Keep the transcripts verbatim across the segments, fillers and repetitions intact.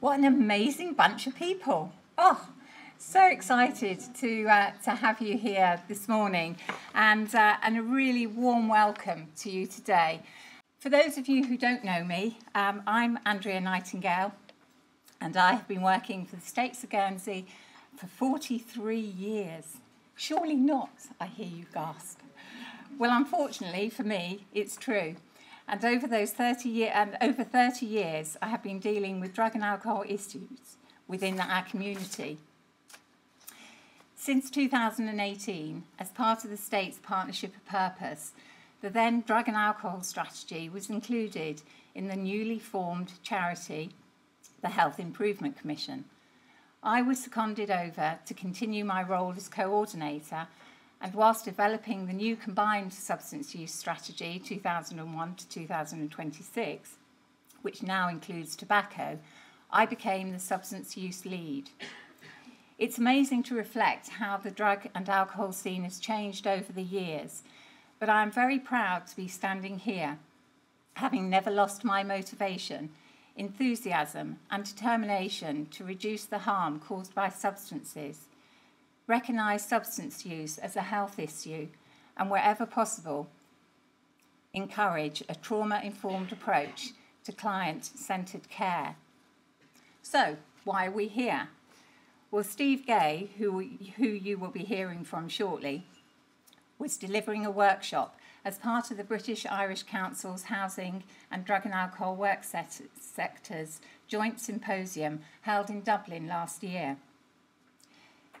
What an amazing bunch of people. Oh, so excited to, uh, to have you here this morning, and, uh, and a really warm welcome to you today. For those of you who don't know me, um, I'm Andrea Nightingale, and I have been working for the States of Guernsey for forty-three years. Surely not, I hear you gasp. Well, unfortunately for me, it's true. And over those thirty year, and over thirty years, I have been dealing with drug and alcohol issues within our community. Since two thousand eighteen, as part of the state's Partnership of Purpose, the then drug and alcohol strategy was included in the newly formed charity, the Health Improvement Commission. I was seconded over to continue my role as coordinator, and whilst developing the new combined substance use strategy two thousand one to two thousand twenty-six, which now includes tobacco, I became the substance use lead. It's amazing to reflect how the drug and alcohol scene has changed over the years, but I am very proud to be standing here, having never lost my motivation, enthusiasm and determination to reduce the harm caused by substances, recognise substance use as a health issue, and wherever possible, encourage a trauma-informed approach to client-centred care. So, why are we here? Well, Steve Gay, who, we, who you will be hearing from shortly, was delivering a workshop as part of the British Irish Council's Housing and Drug and Alcohol Work Sectors Joint Symposium held in Dublin last year.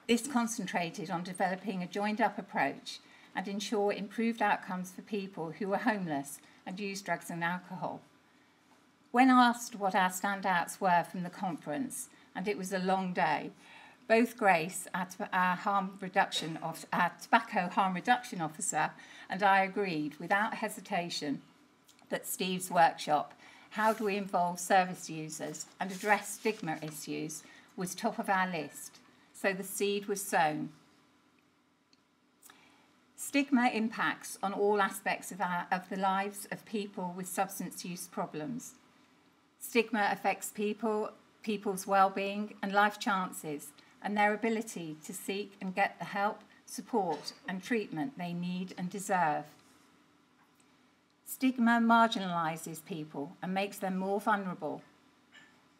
This concentrated on developing a joined-up approach and ensure improved outcomes for people who are homeless and use drugs and alcohol. When asked what our standouts were from the conference, and it was a long day, both Grace, our, harm reduction of, our tobacco harm reduction officer, and I agreed without hesitation that Steve's workshop, How Do We Involve Service Users and Address Stigma Issues, was top of our list. So the seed was sown. Stigma impacts on all aspects of, our, of the lives of people with substance use problems. Stigma affects people, people's well-being and life chances, and their ability to seek and get the help, support and treatment they need and deserve. Stigma marginalises people and makes them more vulnerable.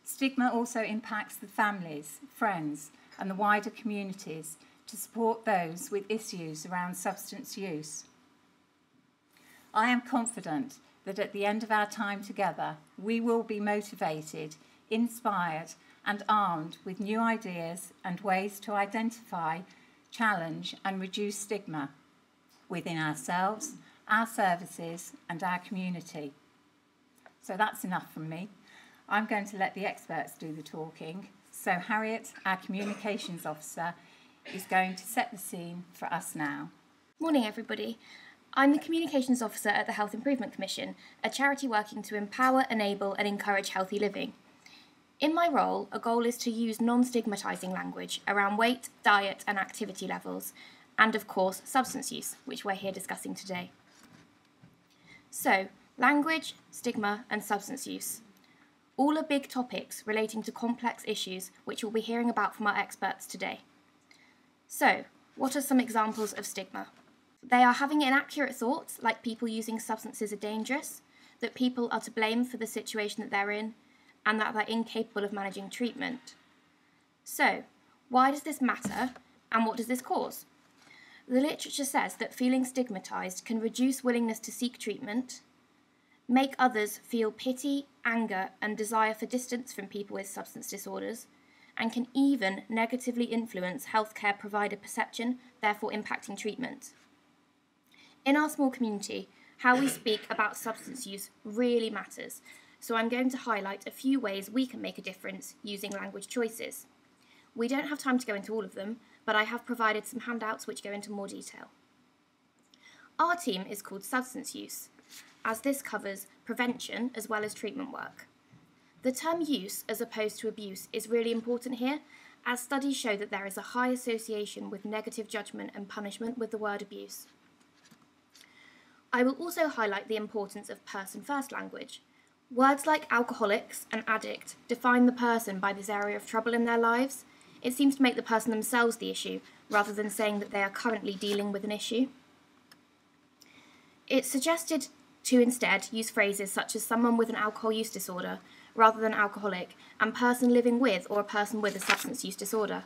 Stigma also impacts the families, friends, and the wider communities to support those with issues around substance use. I am confident that at the end of our time together, we will be motivated, inspired, and armed with new ideas and ways to identify, challenge, and reduce stigma within ourselves, our services, and our community. So that's enough from me. I'm going to let the experts do the talking. So Harriet, our Communications Officer, is going to set the scene for us now. Morning, everybody. I'm the Communications Officer at the Health Improvement Commission, a charity working to empower, enable and encourage healthy living. In my role, a goal is to use non-stigmatising language around weight, diet and activity levels, and of course substance use, which we're here discussing today. So, language, stigma and substance use. All are big topics relating to complex issues which we'll be hearing about from our experts today. So, what are some examples of stigma? They are having inaccurate thoughts, like people using substances are dangerous, that people are to blame for the situation that they're in, and that they're incapable of managing treatment. So, why does this matter, and what does this cause? The literature says that feeling stigmatised can reduce willingness to seek treatment, make others feel pity, anger and desire for distance from people with substance disorders, and can even negatively influence healthcare provider perception, therefore impacting treatment. In our small community, how we speak about substance use really matters, so I'm going to highlight a few ways we can make a difference using language choices. We don't have time to go into all of them, but I have provided some handouts which go into more detail. Our team is called Substance Use, as this covers prevention as well as treatment work. The term use as opposed to abuse is really important here, as studies show that there is a high association with negative judgment and punishment with the word abuse. I will also highlight the importance of person-first language, Words like alcoholics and addict define the person by this area of trouble in their lives. It seems to make the person themselves the issue, rather than saying that they are currently dealing with an issue. It's suggested to instead use phrases such as someone with an alcohol use disorder, rather than alcoholic, and person living with or a person with a substance use disorder.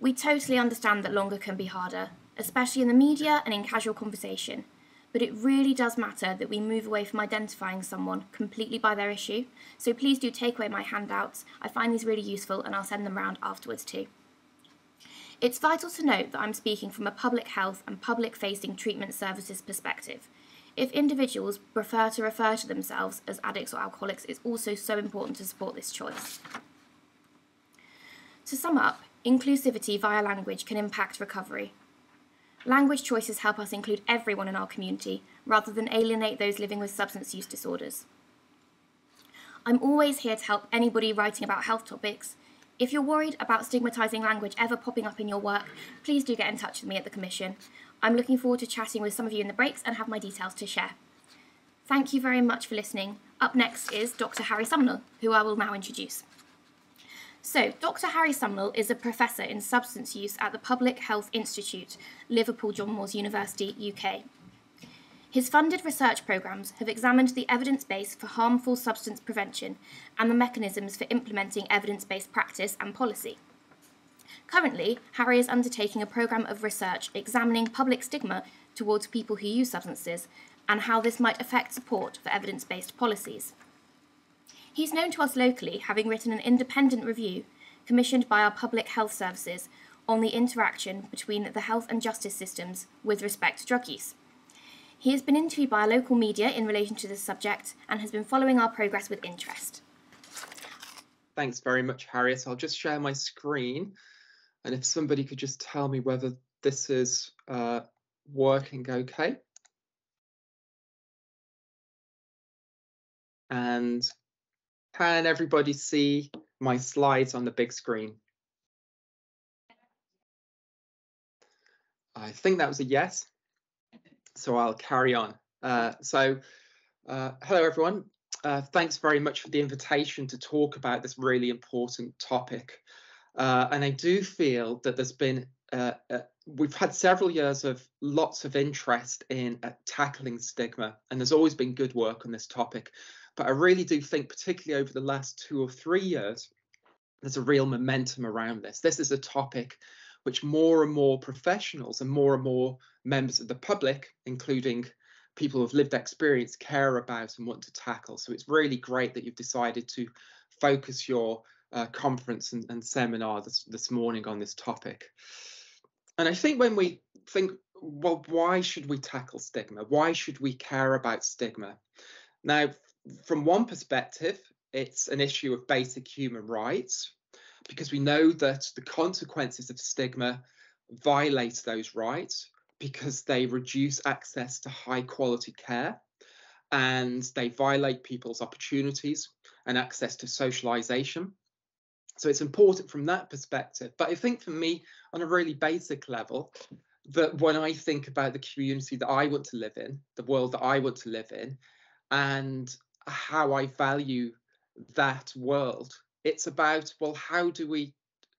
We totally understand that longer can be harder, especially in the media and in casual conversation, but it really does matter that we move away from identifying someone completely by their issue, so please do take away my handouts. I find these really useful and I'll send them round afterwards too. It's vital to note that I'm speaking from a public health and public-facing treatment services perspective. If individuals prefer to refer to themselves as addicts or alcoholics, it's also so important to support this choice. To sum up, inclusivity via language can impact recovery. Language choices help us include everyone in our community, rather than alienate those living with substance use disorders. I'm always here to help anybody writing about health topics. If you're worried about stigmatising language ever popping up in your work, please do get in touch with me at the Commission. I'm looking forward to chatting with some of you in the breaks and have my details to share. Thank you very much for listening. Up next is Doctor Harry Sumnall, who I will now introduce. So, Doctor Harry Sumnall is a professor in substance use at the Public Health Institute, Liverpool John Moores University, U K. His funded research programmes have examined the evidence base for harmful substance prevention and the mechanisms for implementing evidence-based practice and policy. Currently, Harry is undertaking a programme of research examining public stigma towards people who use substances and how this might affect support for evidence-based policies. He's known to us locally, having written an independent review commissioned by our Public Health Services on the interaction between the health and justice systems with respect to drug use. He has been interviewed by our local media in relation to this subject and has been following our progress with interest. Thanks very much, Harriet. I'll just share my screen. And if somebody could just tell me whether this is uh, working okay. And can everybody see my slides on the big screen? I think that was a yes, so I'll carry on. Uh, so, uh, hello everyone. Uh, thanks very much for the invitation to talk about this really important topic. Uh, and I do feel that there's been, uh, uh, we've had several years of lots of interest in uh, tackling stigma, and there's always been good work on this topic. But I really do think, particularly over the last two or three years, there's a real momentum around this. This is a topic which more and more professionals and more and more members of the public, including people with lived experience, care about and want to tackle. So it's really great that you've decided to focus your Uh, conference and, and seminar this, this morning on this topic. And I think when we think, well, why should we tackle stigma? Why should we care about stigma? Now, from one perspective, it's an issue of basic human rights, because we know that the consequences of stigma violate those rights, because they reduce access to high quality care, and they violate people's opportunities and access to socialization. So it's important from that perspective. But I think for me, on a really basic level, that when I think about the community that I want to live in, the world that I want to live in, and how I value that world, it's about, well, how do we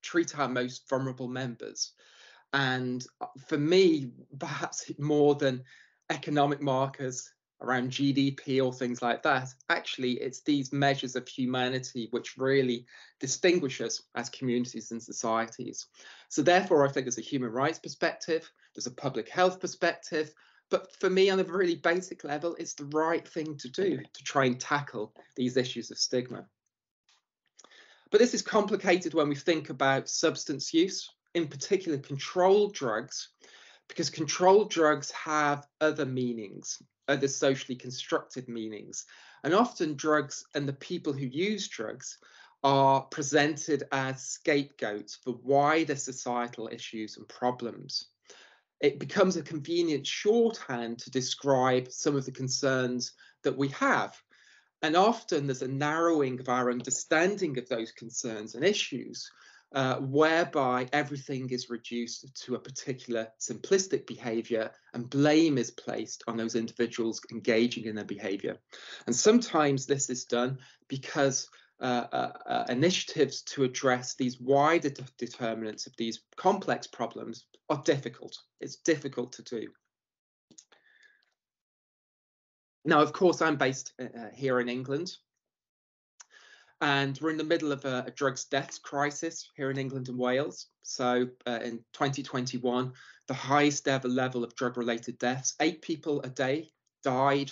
treat our most vulnerable members? And for me, perhaps more than economic markers around G D P or things like that, actually, it's these measures of humanity which really distinguish us as communities and societies. So therefore, I think there's a human rights perspective, there's a public health perspective, but for me, on a really basic level, it's the right thing to do to try and tackle these issues of stigma. But this is complicated when we think about substance use, in particular controlled drugs, because controlled drugs have other meanings, other socially constructed meanings. And often drugs and the people who use drugs are presented as scapegoats for wider societal issues and problems. It becomes a convenient shorthand to describe some of the concerns that we have. And often there's a narrowing of our understanding of those concerns and issues, uh, whereby everything is reduced to a particular simplistic behaviour and blame is placed on those individuals engaging in their behaviour. And sometimes this is done because Uh, uh, uh, initiatives to address these wider de- determinants of these complex problems are difficult. It's difficult to do. Now, of course, I'm based uh, here in England, and we're in the middle of a, a drugs deaths crisis here in England and Wales. So uh, in twenty twenty-one, the highest ever level of drug-related deaths, eight people a day died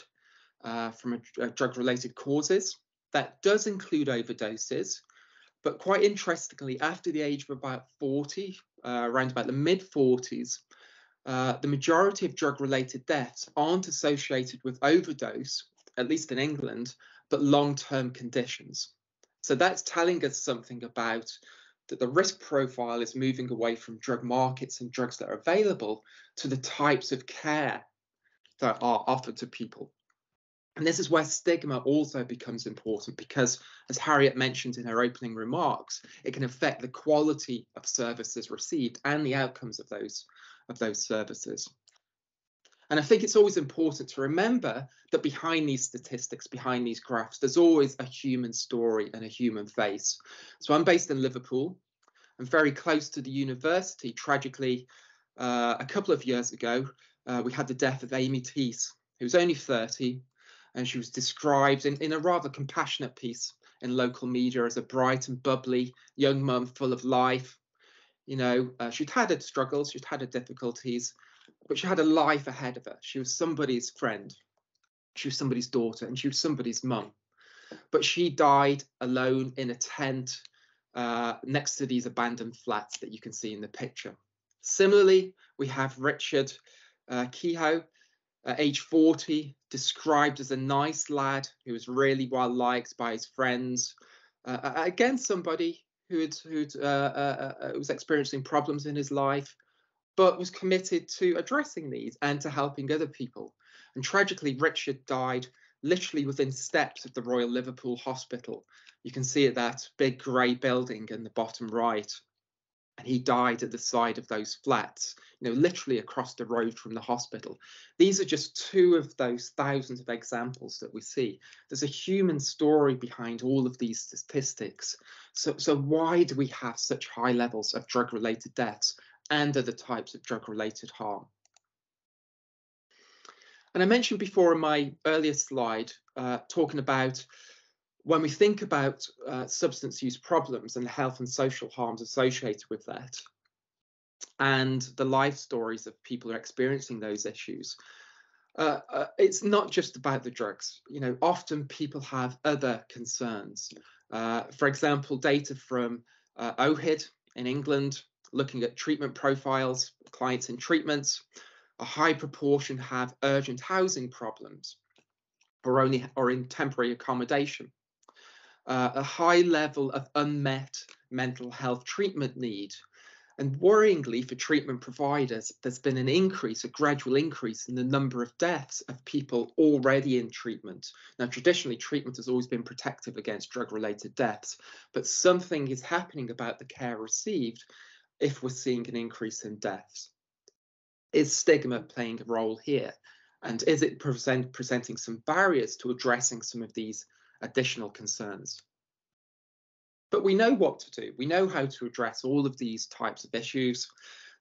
uh, from a, a drug-related causes. That does include overdoses, but quite interestingly, after the age of about forty, uh, around about the mid forties, uh, the majority of drug-related deaths aren't associated with overdose, at least in England, but long-term conditions. So that's telling us something about that the risk profile is moving away from drug markets and drugs that are available to the types of care that are offered to people. And this is where stigma also becomes important because, as Harriet mentioned in her opening remarks, it can affect the quality of services received and the outcomes of those, of those services. And I think it's always important to remember that behind these statistics, behind these graphs, there's always a human story and a human face. So I'm based in Liverpool. I'm very close to the university. Tragically, uh, a couple of years ago, uh, we had the death of Amy Teese, who's only thirty. And she was described in, in a rather compassionate piece in local media as a bright and bubbly young mum full of life. You know, uh, she'd had her struggles, she'd had her difficulties, but she had a life ahead of her. She was somebody's friend. She was somebody's daughter and she was somebody's mum. But she died alone in a tent uh, next to these abandoned flats that you can see in the picture. Similarly, we have Richard uh, Kehoe, Uh, age forty, described as a nice lad who was really well liked by his friends. Uh, again, somebody who had, who'd, uh, uh, uh, was experiencing problems in his life, but was committed to addressing these and to helping other people. And tragically, Richard died literally within steps of the Royal Liverpool Hospital. You can see that big grey building in the bottom right. And he died at the side of those flats, you know, literally across the road from the hospital. These are just two of those thousands of examples that we see. There's a human story behind all of these statistics. So, so why do we have such high levels of drug-related deaths and other types of drug-related harm? And I mentioned before in my earlier slide, uh, talking about when we think about uh, substance use problems and the health and social harms associated with that, and the life stories of people who are experiencing those issues, uh, uh, it's not just about the drugs. You know, often people have other concerns. Uh, for example, data from uh, O H I D in England, looking at treatment profiles, clients in treatments, a high proportion have urgent housing problems or only or in temporary accommodation. Uh, a high level of unmet mental health treatment need. And worryingly for treatment providers, there's been an increase, a gradual increase in the number of deaths of people already in treatment. Now, traditionally, treatment has always been protective against drug-related deaths, but something is happening about the care received if we're seeing an increase in deaths. Is stigma playing a role here? And is it present, presenting some barriers to addressing some of these additional concerns? But we know what to do. We know how to address all of these types of issues.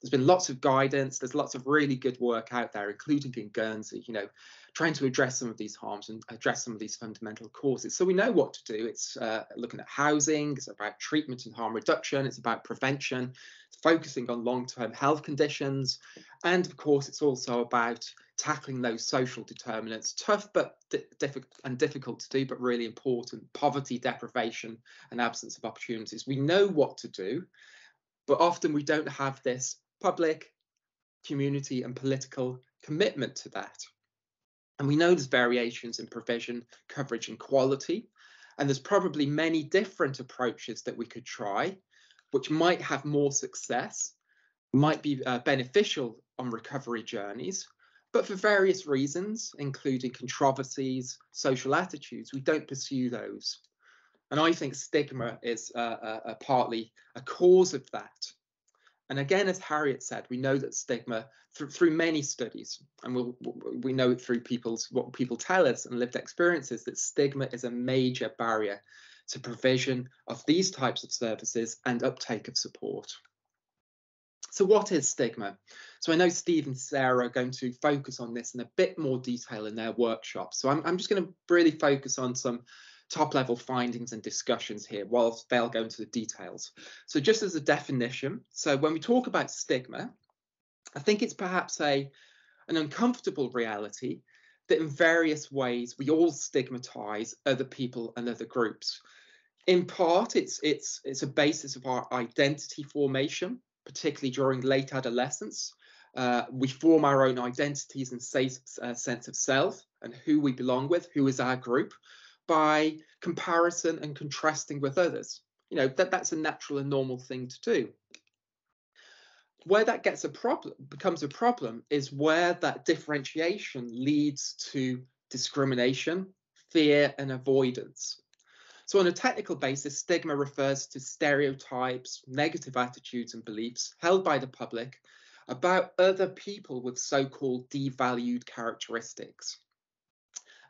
There's been lots of guidance. There's lots of really good work out there, including in Guernsey, you know, trying to address some of these harms and address some of these fundamental causes. So we know what to do. It's uh, looking at housing. It's about treatment and harm reduction. It's about prevention. It's focusing on long-term health conditions. And of course, it's also about tackling those social determinants, tough but di- difficult and difficult to do, but really important: poverty, deprivation, and absence of opportunities. We know what to do, but often we don't have this public, community, and political commitment to that. And we know there's variations in provision, coverage, and quality, and there's probably many different approaches that we could try, which might have more success, might be uh, beneficial on recovery journeys. But for various reasons, including controversies, social attitudes, we don't pursue those. And I think stigma is uh, a, a partly a cause of that. And again, as Harriet said, we know that stigma th through many studies, and we'll, we know it through people's, what people tell us and lived experiences, that stigma is a major barrier to provision of these types of services and uptake of support. So what is stigma? So I know Steve and Sarah are going to focus on this in a bit more detail in their workshop. So I'm, I'm just going to really focus on some top level findings and discussions here whilst they'll go into the details. So just as a definition, so when we talk about stigma, I think it's perhaps a, an uncomfortable reality that in various ways we all stigmatise other people and other groups. In part, it's, it's, it's a basis of our identity formation, particularly during late adolescence. Uh, we form our own identities and say, uh, sense of self and who we belong with, who is our group, by comparison and contrasting with others. You know, that, that's a natural and normal thing to do. Where that gets a problem, becomes a problem, is where that differentiation leads to discrimination, fear, and avoidance. So on a technical basis, stigma refers to stereotypes, negative attitudes and beliefs held by the public about other people with so-called devalued characteristics.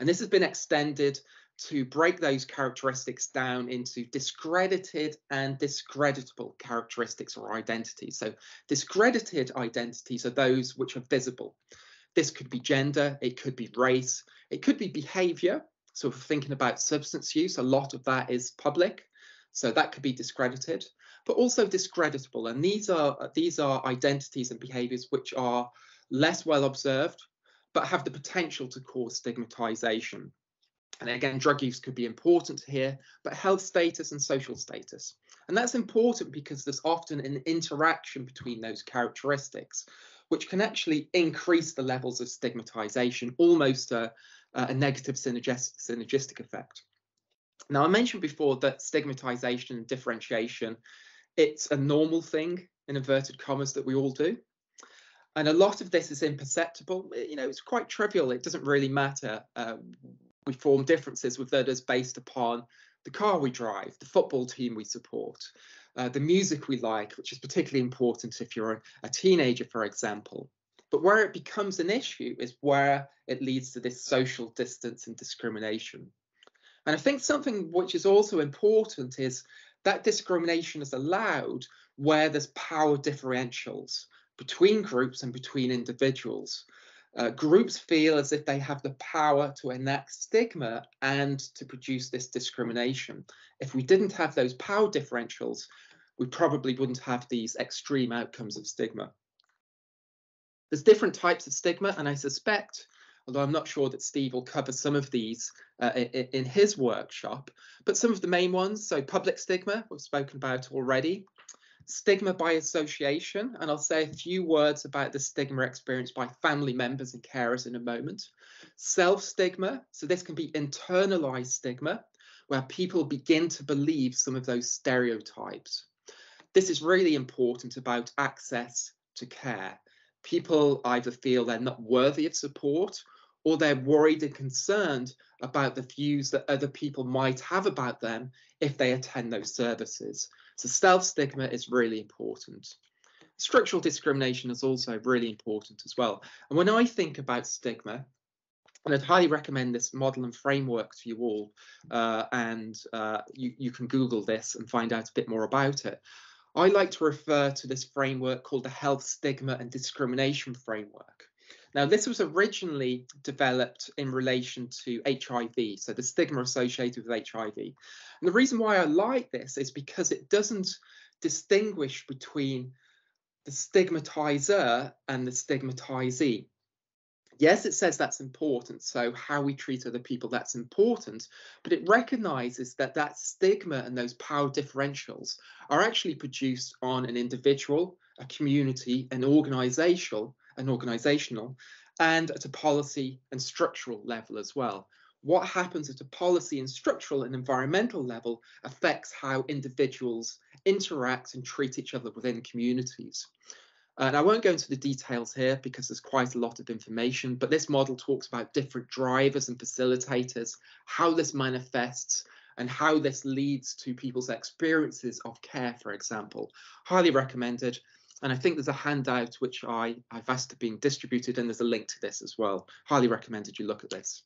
And this has been extended to break those characteristics down into discredited and discreditable characteristics or identities. So discredited identities are those which are visible. This could be gender, it could be race, it could be behaviour. So if we're thinking about substance use, a lot of that is public. So that could be discredited, but also discreditable. And these are, these are identities and behaviours which are less well observed, but have the potential to cause stigmatisation. And again, drug use could be important here, but health status and social status. And that's important because there's often an interaction between those characteristics, which can actually increase the levels of stigmatization, almost a, a negative synergistic effect. Now, I mentioned before that stigmatization and differentiation, it's a normal thing, in inverted commas, that we all do. And a lot of this is imperceptible. You know, it's quite trivial. It doesn't really matter. Uh, We form differences with others based upon the car we drive, the football team we support, uh, the music we like, which is particularly important if you're a teenager, for example. But where it becomes an issue is where it leads to this social distance and discrimination. And I think something which is also important is that discrimination is allowed where there's power differentials between groups and between individuals. Uh, groups feel as if they have the power to enact stigma and to produce this discrimination. If we didn't have those power differentials, we probably wouldn't have these extreme outcomes of stigma. There's different types of stigma, and I suspect, although I'm not sure that Steve will cover some of these uh, in, in his workshop, but some of the main ones, so public stigma, we've spoken about already. Stigma by association, and I'll say a few words about the stigma experienced by family members and carers in a moment. Self-stigma, so this can be internalized stigma, where people begin to believe some of those stereotypes. This is really important about access to care. People either feel they're not worthy of support, or they're worried and concerned about the views that other people might have about them if they attend those services. So self-stigma is really important. Structural discrimination is also really important as well. And when I think about stigma, and I'd highly recommend this model and framework to you all, uh, and uh, you, you can Google this and find out a bit more about it. I like to refer to this framework called the Health Stigma and Discrimination Framework. Now, this was originally developed in relation to H I V, so the stigma associated with H I V. And the reason why I like this is because it doesn't distinguish between the stigmatizer and the stigmatizee. Yes, it says that's important, so how we treat other people, that's important, but it recognises that that stigma and those power differentials are actually produced on an individual, a community, an organisational, and organisational, and at a policy and structural level as well. What happens at a policy and structural and environmental level affects how individuals interact and treat each other within communities. And I won't go into the details here because there's quite a lot of information, but this model talks about different drivers and facilitators, how this manifests, and how this leads to people's experiences of care, for example. Highly recommended. And I think there's a handout which I, I've asked to be distributed, and there's a link to this as well. Highly recommended you look at this.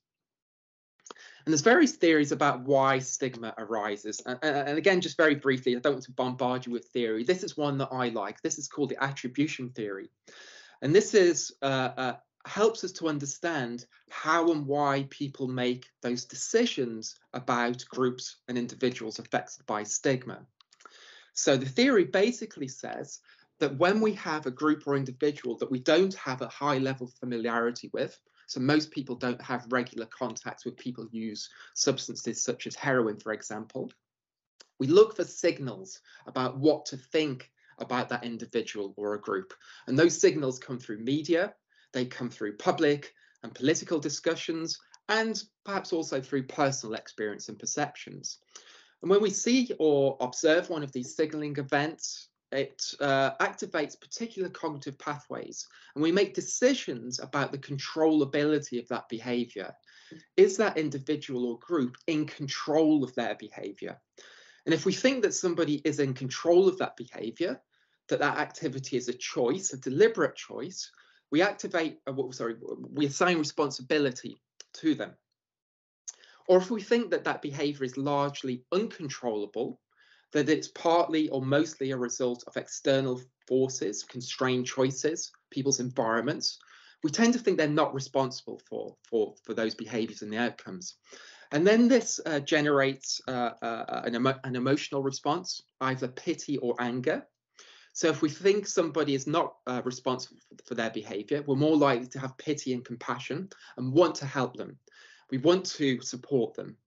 And there's various theories about why stigma arises. And, and again, just very briefly, I don't want to bombard you with theory. This is one that I like. This is called the attribution theory. And this is uh, uh, helps us to understand how and why people make those decisions about groups and individuals affected by stigma. So the theory basically says that when we have a group or individual that we don't have a high level of familiarity with, so most people don't have regular contacts with people who use substances such as heroin, for example, we look for signals about what to think about that individual or a group. And those signals come through media, they come through public and political discussions, and perhaps also through personal experience and perceptions. And when we see or observe one of these signaling events, it uh, activates particular cognitive pathways, and we make decisions about the controllability of that behaviour. Is that individual or group in control of their behaviour? And if we think that somebody is in control of that behaviour, that that activity is a choice, a deliberate choice, we activate, uh, sorry, we assign responsibility to them. Or if we think that that behaviour is largely uncontrollable, that it's partly or mostly a result of external forces, constrained choices, people's environments, we tend to think they're not responsible for, for, for those behaviours and the outcomes. And then this uh, generates uh, uh, an, emo an emotional response, either pity or anger. So if we think somebody is not uh, responsible for their behaviour, we're more likely to have pity and compassion and want to help them. We want to support them.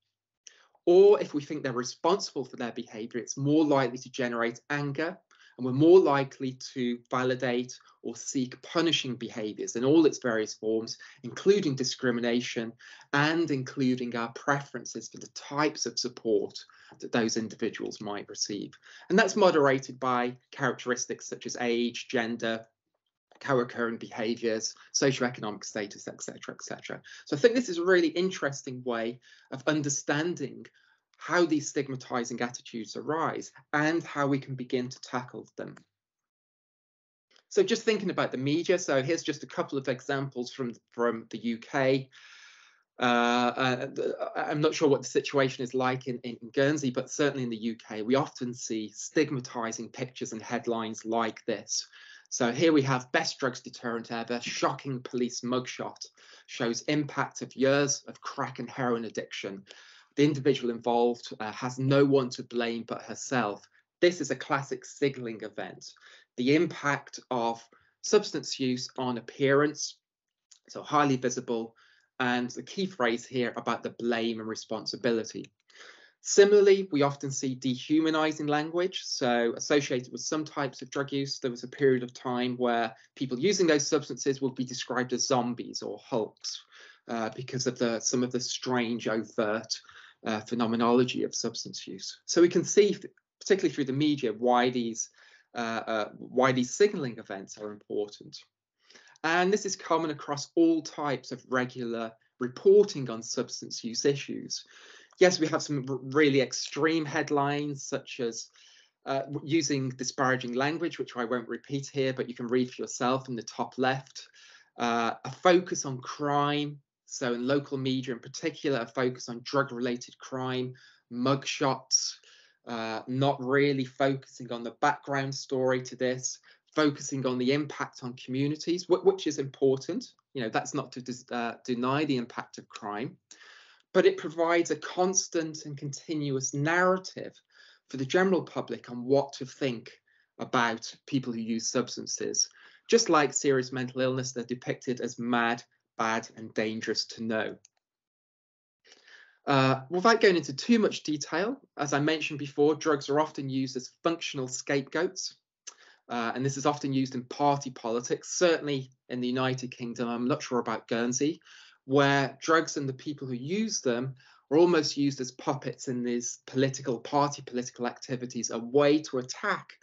Or if we think they're responsible for their behaviour, it's more likely to generate anger, and we're more likely to validate or seek punishing behaviours in all its various forms, including discrimination and including our preferences for the types of support that those individuals might receive. And that's moderated by characteristics such as age, gender, co-occurring behaviours, socioeconomic status, et cetera, et cetera. So I think this is a really interesting way of understanding how these stigmatising attitudes arise and how we can begin to tackle them. So just thinking about the media, so here's just a couple of examples from, from the U K. Uh, I'm not sure what the situation is like in, in Guernsey, but certainly in the U K, we often see stigmatising pictures and headlines like this. So here we have best drugs deterrent ever, shocking police mugshot shows impact of years of crack and heroin addiction. The individual involved uh, has no one to blame but herself. This is a classic signalling event. The impact of substance use on appearance, so highly visible, and the key phrase here about the blame and responsibility. Similarly, we often see dehumanising language, so associated with some types of drug use, there was a period of time where people using those substances would be described as zombies or hulks uh, because of the, some of the strange, overt uh, phenomenology of substance use. So we can see, particularly through the media, why these, uh, uh, why these signalling events are important. And this is common across all types of regular reporting on substance use issues. Yes, we have some really extreme headlines, such as uh, using disparaging language, which I won't repeat here, but you can read for yourself in the top left. Uh, a focus on crime, so in local media in particular, a focus on drug-related crime, mugshots, uh, not really focusing on the background story to this, focusing on the impact on communities, which is important. You know, that's not to uh, deny the impact of crime, but it provides a constant and continuous narrative for the general public on what to think about people who use substances. Just like serious mental illness, they're depicted as mad, bad, and dangerous to know. Uh, without going into too much detail, as I mentioned before, drugs are often used as functional scapegoats. Uh, and this is often used in party politics, certainly in the United Kingdom. I'm not sure about Guernsey, where drugs and the people who use them are almost used as puppets in these political party political activities, a way to attack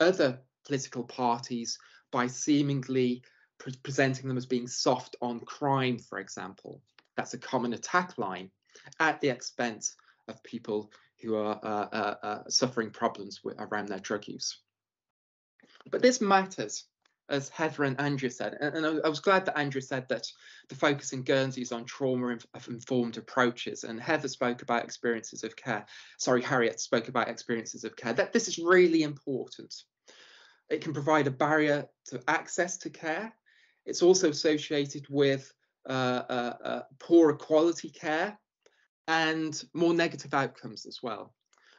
other political parties by seemingly pre presenting them as being soft on crime, for example. That's a common attack line at the expense of people who are uh, uh, uh, suffering problems with, around their drug use. But this matters, as Heather and Andrea said, and, and I, I was glad that Andrea said that the focus in Guernsey is on trauma-informed approaches, and Heather spoke about experiences of care, sorry, Harriet spoke about experiences of care, that this is really important. It can provide a barrier to access to care. It's also associated with uh, uh, uh, poorer quality care and more negative outcomes as well.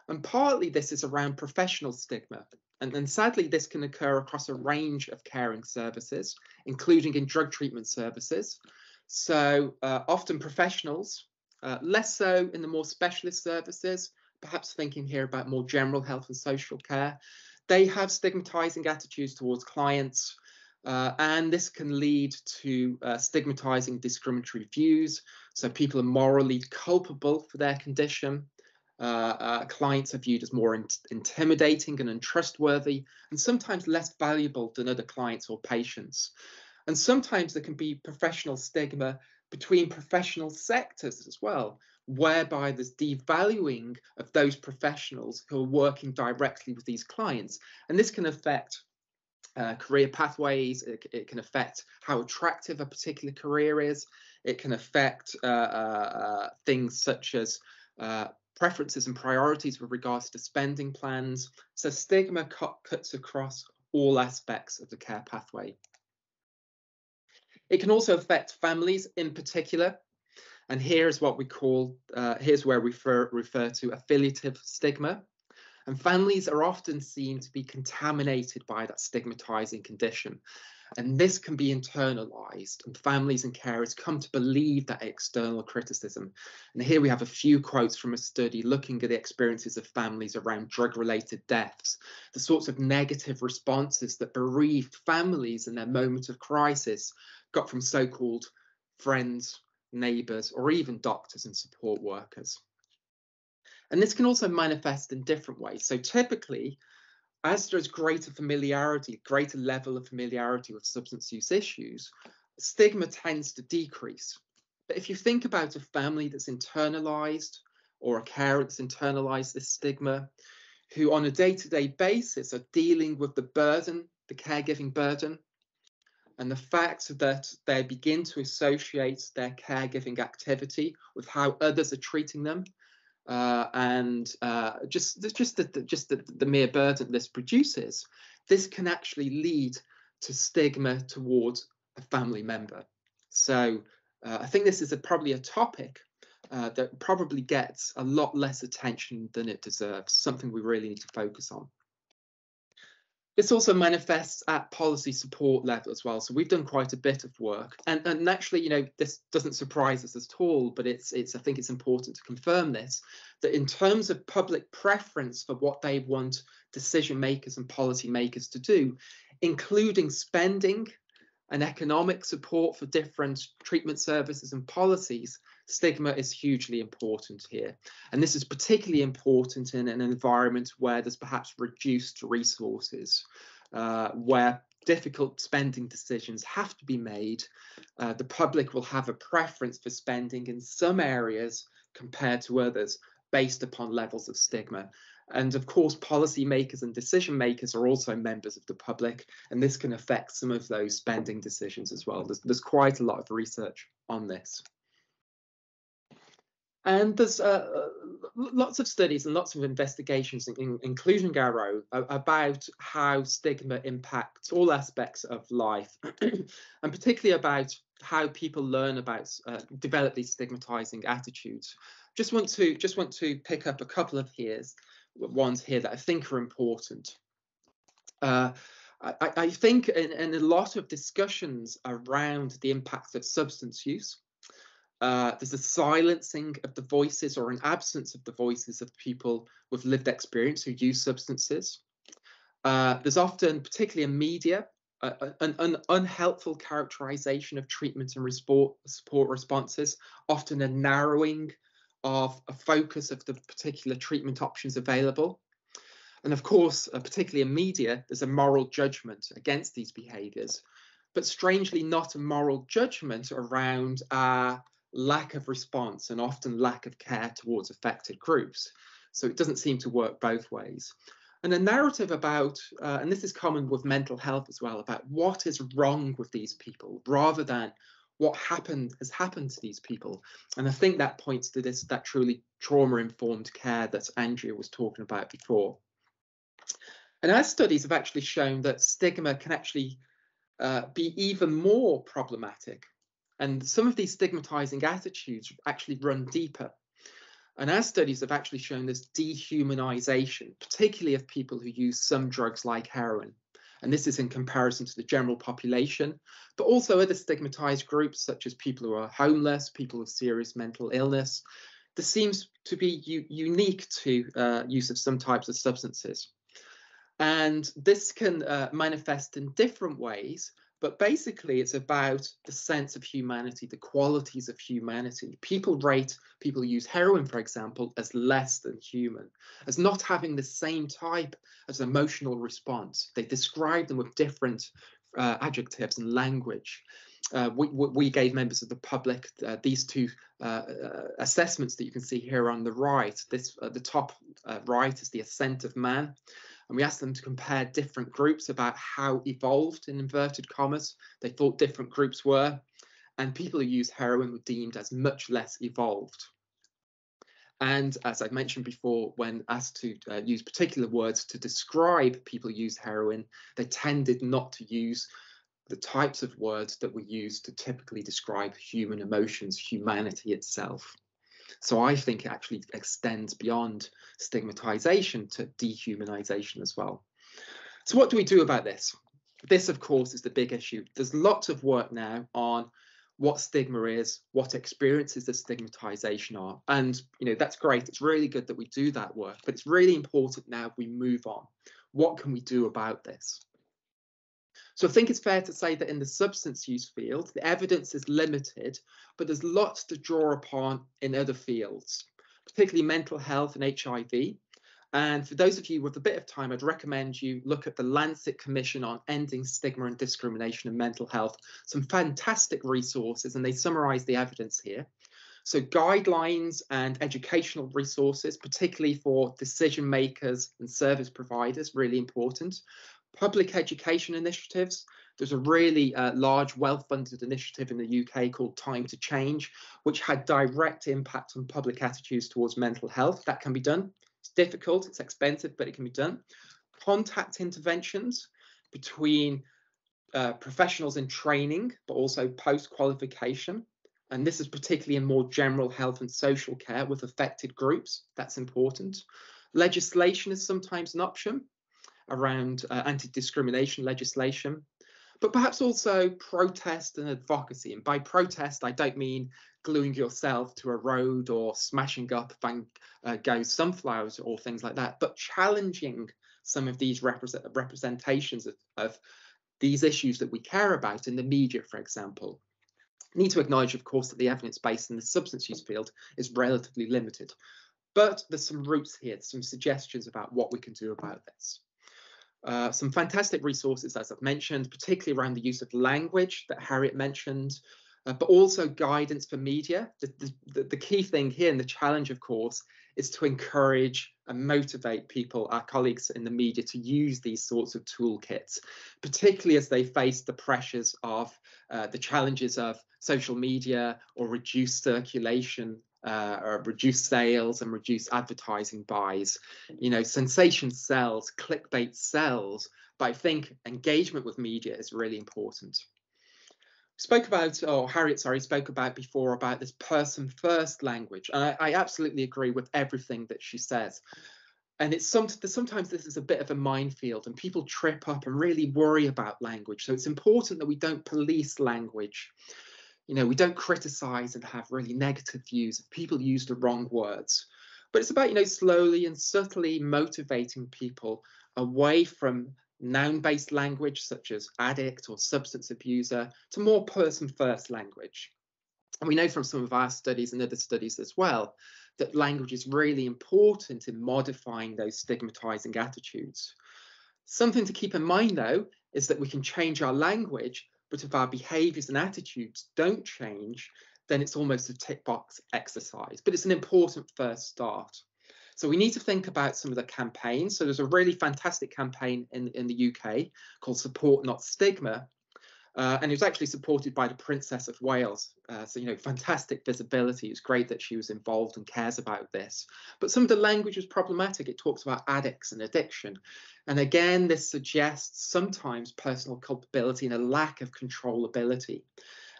And partly this is around professional stigma. And, and sadly, this can occur across a range of caring services, including in drug treatment services. So uh, often professionals, uh, less so in the more specialist services, perhaps thinking here about more general health and social care, they have stigmatizing attitudes towards clients, uh, and this can lead to uh, stigmatizing discriminatory views. So people are morally culpable for their condition. Uh, uh, clients are viewed as more in intimidating and untrustworthy, and sometimes less valuable than other clients or patients. And sometimes there can be professional stigma between professional sectors as well, whereby there's devaluing of those professionals who are working directly with these clients. And this can affect uh, career pathways, it, it can affect how attractive a particular career is, it can affect uh, uh, things such as uh, preferences and priorities with regards to spending plans. So stigma cut, cuts across all aspects of the care pathway. It can also affect families in particular. And here's what we call, uh, here's where we refer, refer to affiliative stigma. And families are often seen to be contaminated by that stigmatizing condition. And this can be internalized, and families and carers come to believe that external criticism. And here we have a few quotes from a study looking at the experiences of families around drug-related deaths, the sorts of negative responses that bereaved families in their moment of crisis got from so-called friends, neighbours, or even doctors and support workers. And this can also manifest in different ways. So typically, as there is greater familiarity, greater level of familiarity with substance use issues, stigma tends to decrease. But if you think about a family that's internalised, or a carer that's internalised this stigma, who on a day-to-day basis are dealing with the burden, the caregiving burden, and the fact that they begin to associate their caregiving activity with how others are treating them, uh, and uh, just, just, the, just the, the mere burden this produces, this can actually lead to stigma towards a family member. So uh, I think this is a, probably a topic uh, that probably gets a lot less attention than it deserves, something we really need to focus on. This also manifests at policy support level as well. So we've done quite a bit of work, and, and naturally, you know, this doesn't surprise us at all, but it's, it's, I think it's important to confirm this, that in terms of public preference for what they want decision makers and policy makers to do, including spending and economic support for different treatment services and policies, stigma is hugely important here. And this is particularly important in an environment where there's perhaps reduced resources, uh, where difficult spending decisions have to be made. Uh, the public will have a preference for spending in some areas compared to others based upon levels of stigma. And of course, policy makers and decision makers are also members of the public, and this can affect some of those spending decisions as well. There's, there's quite a lot of research on this. And there's uh, lots of studies and lots of investigations, in, including our own, about how stigma impacts all aspects of life, and particularly about how people learn about, uh, develop these stigmatizing attitudes. Just want to just want to pick up a couple of here's, ones here that I think are important. Uh, I, I think in, in a lot of discussions around the impacts of substance use, Uh, there's a silencing of the voices, or an absence of the voices of people with lived experience who use substances. Uh, there's often, particularly in media, uh, an, an unhelpful characterization of treatment and support, support responses, often a narrowing of a focus of the particular treatment options available. And of course, uh, particularly in media, there's a moral judgment against these behaviors, but strangely not a moral judgment around our lack of response and often lack of care towards affected groups. So it doesn't seem to work both ways. And a narrative about, uh, and this is common with mental health as well, about what is wrong with these people rather than what happened has happened to these people. And I think that points to this, that truly trauma-informed care that Andrea was talking about before. And our studies have actually shown that stigma can actually uh, be even more problematic. And some of these stigmatizing attitudes actually run deeper. And our studies have actually shown this dehumanization, particularly of people who use some drugs like heroin. And this is in comparison to the general population, but also other stigmatized groups such as people who are homeless, people with serious mental illness. This seems to be u- unique to uh, use of some types of substances. And this can uh, manifest in different ways. But basically, it's about the sense of humanity, the qualities of humanity. People rate people who use heroin, for example, as less than human, as not having the same type of emotional response. They describe them with different uh, adjectives and language. Uh, we, we gave members of the public uh, these two uh, assessments that you can see here on the right. This, uh, the top uh, right is the ascent of man. And we asked them to compare different groups about how evolved, in inverted commas, they thought different groups were. And people who use heroin were deemed as much less evolved. And as I mentioned before, when asked to uh, use particular words to describe people who use heroin, they tended not to use the types of words that we use to typically describe human emotions, humanity itself. So I think it actually extends beyond stigmatization to dehumanization as well. So what do we do about this? This, of course, is the big issue. There's lots of work now on what stigma is, what experiences of stigmatization are. And, you know, that's great. It's really good that we do that work, but it's really important now we move on. What can we do about this? So I think it's fair to say that in the substance use field, the evidence is limited, but there's lots to draw upon in other fields, particularly mental health and H I V. And for those of you with a bit of time, I'd recommend you look at the Lancet Commission on Ending Stigma and Discrimination in Mental Health. Some fantastic resources, and they summarise the evidence here. So guidelines and educational resources, particularly for decision makers and service providers, really important. Public education initiatives. There's a really uh, large, well-funded initiative in the U K called Time to Change, which had direct impact on public attitudes towards mental health. That can be done. It's difficult, it's expensive, but it can be done. Contact interventions between uh, professionals in training, but also post-qualification. And this is particularly in more general health and social care with affected groups. That's important. Legislation is sometimes an option around uh, anti-discrimination legislation, but perhaps also protest and advocacy. And by protest, I don't mean gluing yourself to a road or smashing up Van uh, Gogh's sunflowers or things like that, but challenging some of these represent representations of, of these issues that we care about in the media, for example. Need to acknowledge, of course, that the evidence base in the substance use field is relatively limited, but there's some roots here, some suggestions about what we can do about this. Uh, some fantastic resources, as I've mentioned, particularly around the use of language that Harriet mentioned, uh, but also guidance for media. The, the, the key thing here, and the challenge, of course, is to encourage and motivate people, our colleagues in the media, to use these sorts of toolkits, particularly as they face the pressures of uh, the challenges of social media or reduced circulation, Uh, or reduce sales and reduce advertising buys. You know, sensation sells, clickbait sells, but I think engagement with media is really important. Spoke about, or Harriet, sorry, spoke about before about this person first language. And I, I absolutely agree with everything that she says. And it's some, sometimes this is a bit of a minefield and people trip up and really worry about language. So it's important that we don't police language. You know, we don't criticize and have really negative views if people use the wrong words. But it's about, you know, slowly and subtly motivating people away from noun-based language, such as addict or substance abuser, to more person-first language. And we know from some of our studies and other studies as well, that language is really important in modifying those stigmatizing attitudes. Something to keep in mind, though, is that we can change our language, but if our behaviours and attitudes don't change, then it's almost a tick box exercise. But it's an important first start. So we need to think about some of the campaigns. So there's a really fantastic campaign in, in the U K called Support Not Stigma. Uh, and it was actually supported by the Princess of Wales. Uh, so, you know, fantastic visibility. It's great that she was involved and cares about this. But some of the language is problematic. It talks about addicts and addiction. And again, this suggests sometimes personal culpability and a lack of controllability.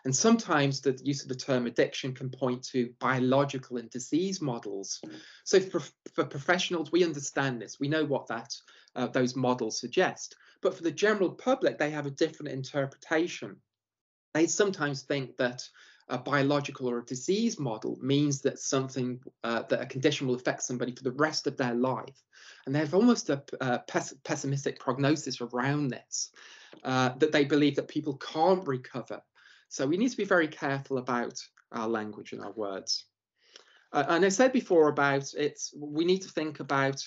And sometimes the use of the term addiction can point to biological and disease models. So for, for professionals, we understand this. We know what that uh, those models suggest. But for the general public, they have a different interpretation. They sometimes think that a biological or a disease model means that something, uh, that a condition will affect somebody for the rest of their life. And they have almost a uh, pes- pessimistic prognosis around this, uh, that they believe that people can't recover. So we need to be very careful about our language and our words. Uh, and I said before about it's, we need to think about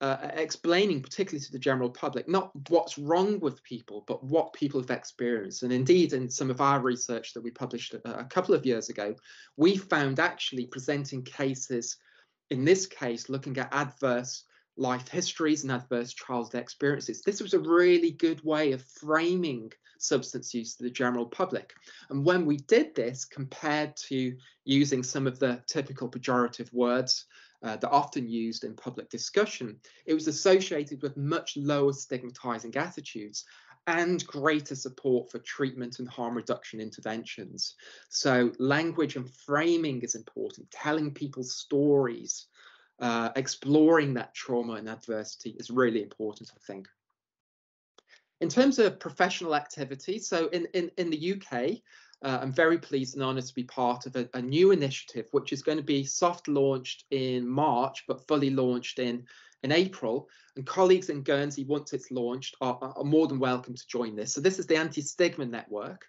uh, explaining, particularly to the general public, not what's wrong with people, but what people have experienced. And indeed, in some of our research that we published a, a couple of years ago, we found actually presenting cases, in this case, looking at adverse life histories and adverse childhood experiences. This was a really good way of framing substance use to the general public. And when we did this, compared to using some of the typical pejorative words uh, that are often used in public discussion, it was associated with much lower stigmatizing attitudes and greater support for treatment and harm reduction interventions. So language and framing is important, telling people stories. Uh, exploring that trauma and adversity is really important, I think. In terms of professional activity, so in, in, in the U K, uh, I'm very pleased and honoured to be part of a, a new initiative, which is going to be soft launched in March, but fully launched in, in April. And colleagues in Guernsey, once it's launched, are, are more than welcome to join this. So this is the Anti-Stigma Network,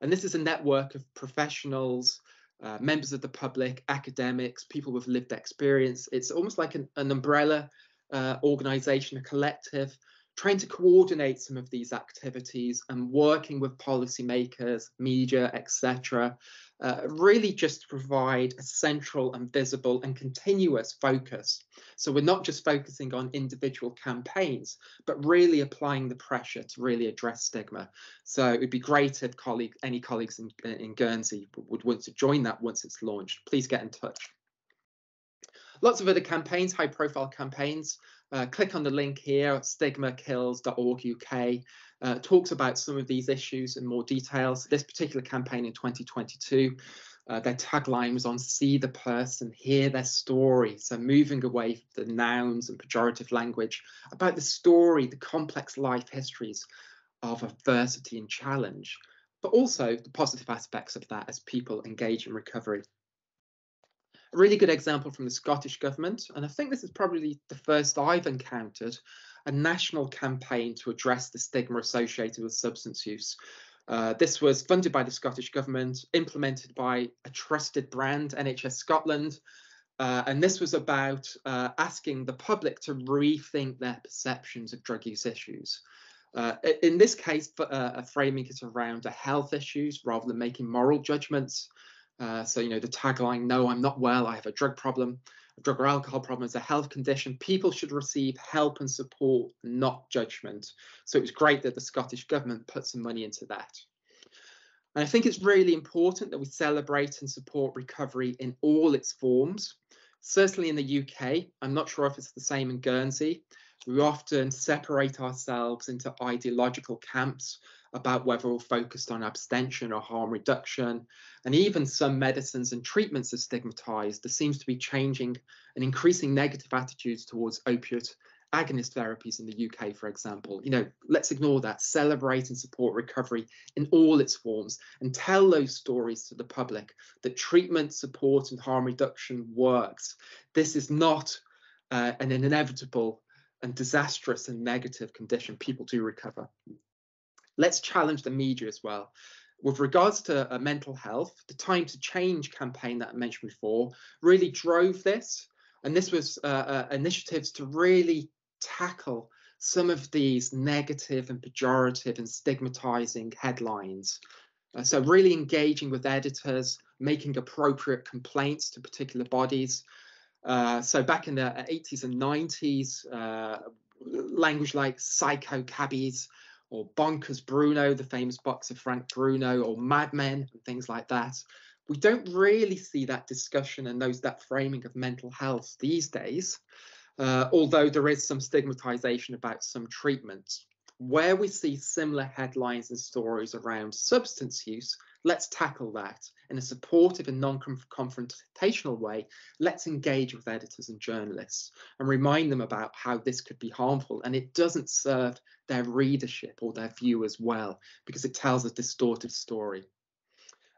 and this is a network of professionals, Uh, members of the public, academics, people with lived experience. It's almost like an, an umbrella uh, organisation, a collective, trying to coordinate some of these activities and working with policymakers, media, et cetera, uh, really just to provide a central and visible and continuous focus. So we're not just focusing on individual campaigns, but really applying the pressure to really address stigma. So it would be great if colleague, any colleagues in, in Guernsey would want to join that once it's launched. Please get in touch. Lots of other campaigns, high profile campaigns. Uh, click on the link here, stigma kills dot org dot U K, uh, talks about some of these issues in more detail. So this particular campaign in twenty twenty-two, uh, their tagline was on see the person, hear their story. So moving away from the nouns and pejorative language about the story, the complex life histories of adversity and challenge, but also the positive aspects of that as people engage in recovery. A really good example from the Scottish Government, and I think this is probably the first I've encountered, a national campaign to address the stigma associated with substance use. Uh, this was funded by the Scottish Government, implemented by a trusted brand, N H S Scotland, uh, and this was about uh, asking the public to rethink their perceptions of drug use issues. Uh, in this case, uh, framing it around the health issues rather than making moral judgments. Uh, so, you know, the tagline, no, I'm not well, I have a drug problem, a drug or alcohol problem is a health condition. People should receive help and support, not judgment. So it was great that the Scottish Government put some money into that. And I think it's really important that we celebrate and support recovery in all its forms. Certainly in the U K, I'm not sure if it's the same in Guernsey. We often separate ourselves into ideological camps about whether we're focused on abstention or harm reduction, and even some medicines and treatments are stigmatized. There seems to be changing and increasing negative attitudes towards opiate agonist therapies in the U K, for example. You know, let's ignore that. Celebrate and support recovery in all its forms and tell those stories to the public that treatment, support and harm reduction works. This is not uh, an inevitable and disastrous and negative condition. People do recover. Let's challenge the media as well. With regards to uh, mental health, the Time to Change campaign that I mentioned before really drove this. And this was uh, uh, initiatives to really tackle some of these negative and pejorative and stigmatizing headlines. Uh, so really engaging with editors, making appropriate complaints to particular bodies. Uh, so back in the eighties and nineties, uh, language like psycho cabbies or bonkers Bruno, the famous boxer Frank Bruno, or Mad Men and things like that. We don't really see that discussion and those that framing of mental health these days, uh, although there is some stigmatization about some treatments. Where we see similar headlines and stories around substance use, let's tackle that in a supportive and non-confrontational way. Let's engage with editors and journalists and remind them about how this could be harmful, and it doesn't serve their readership or their viewers well because it tells a distorted story.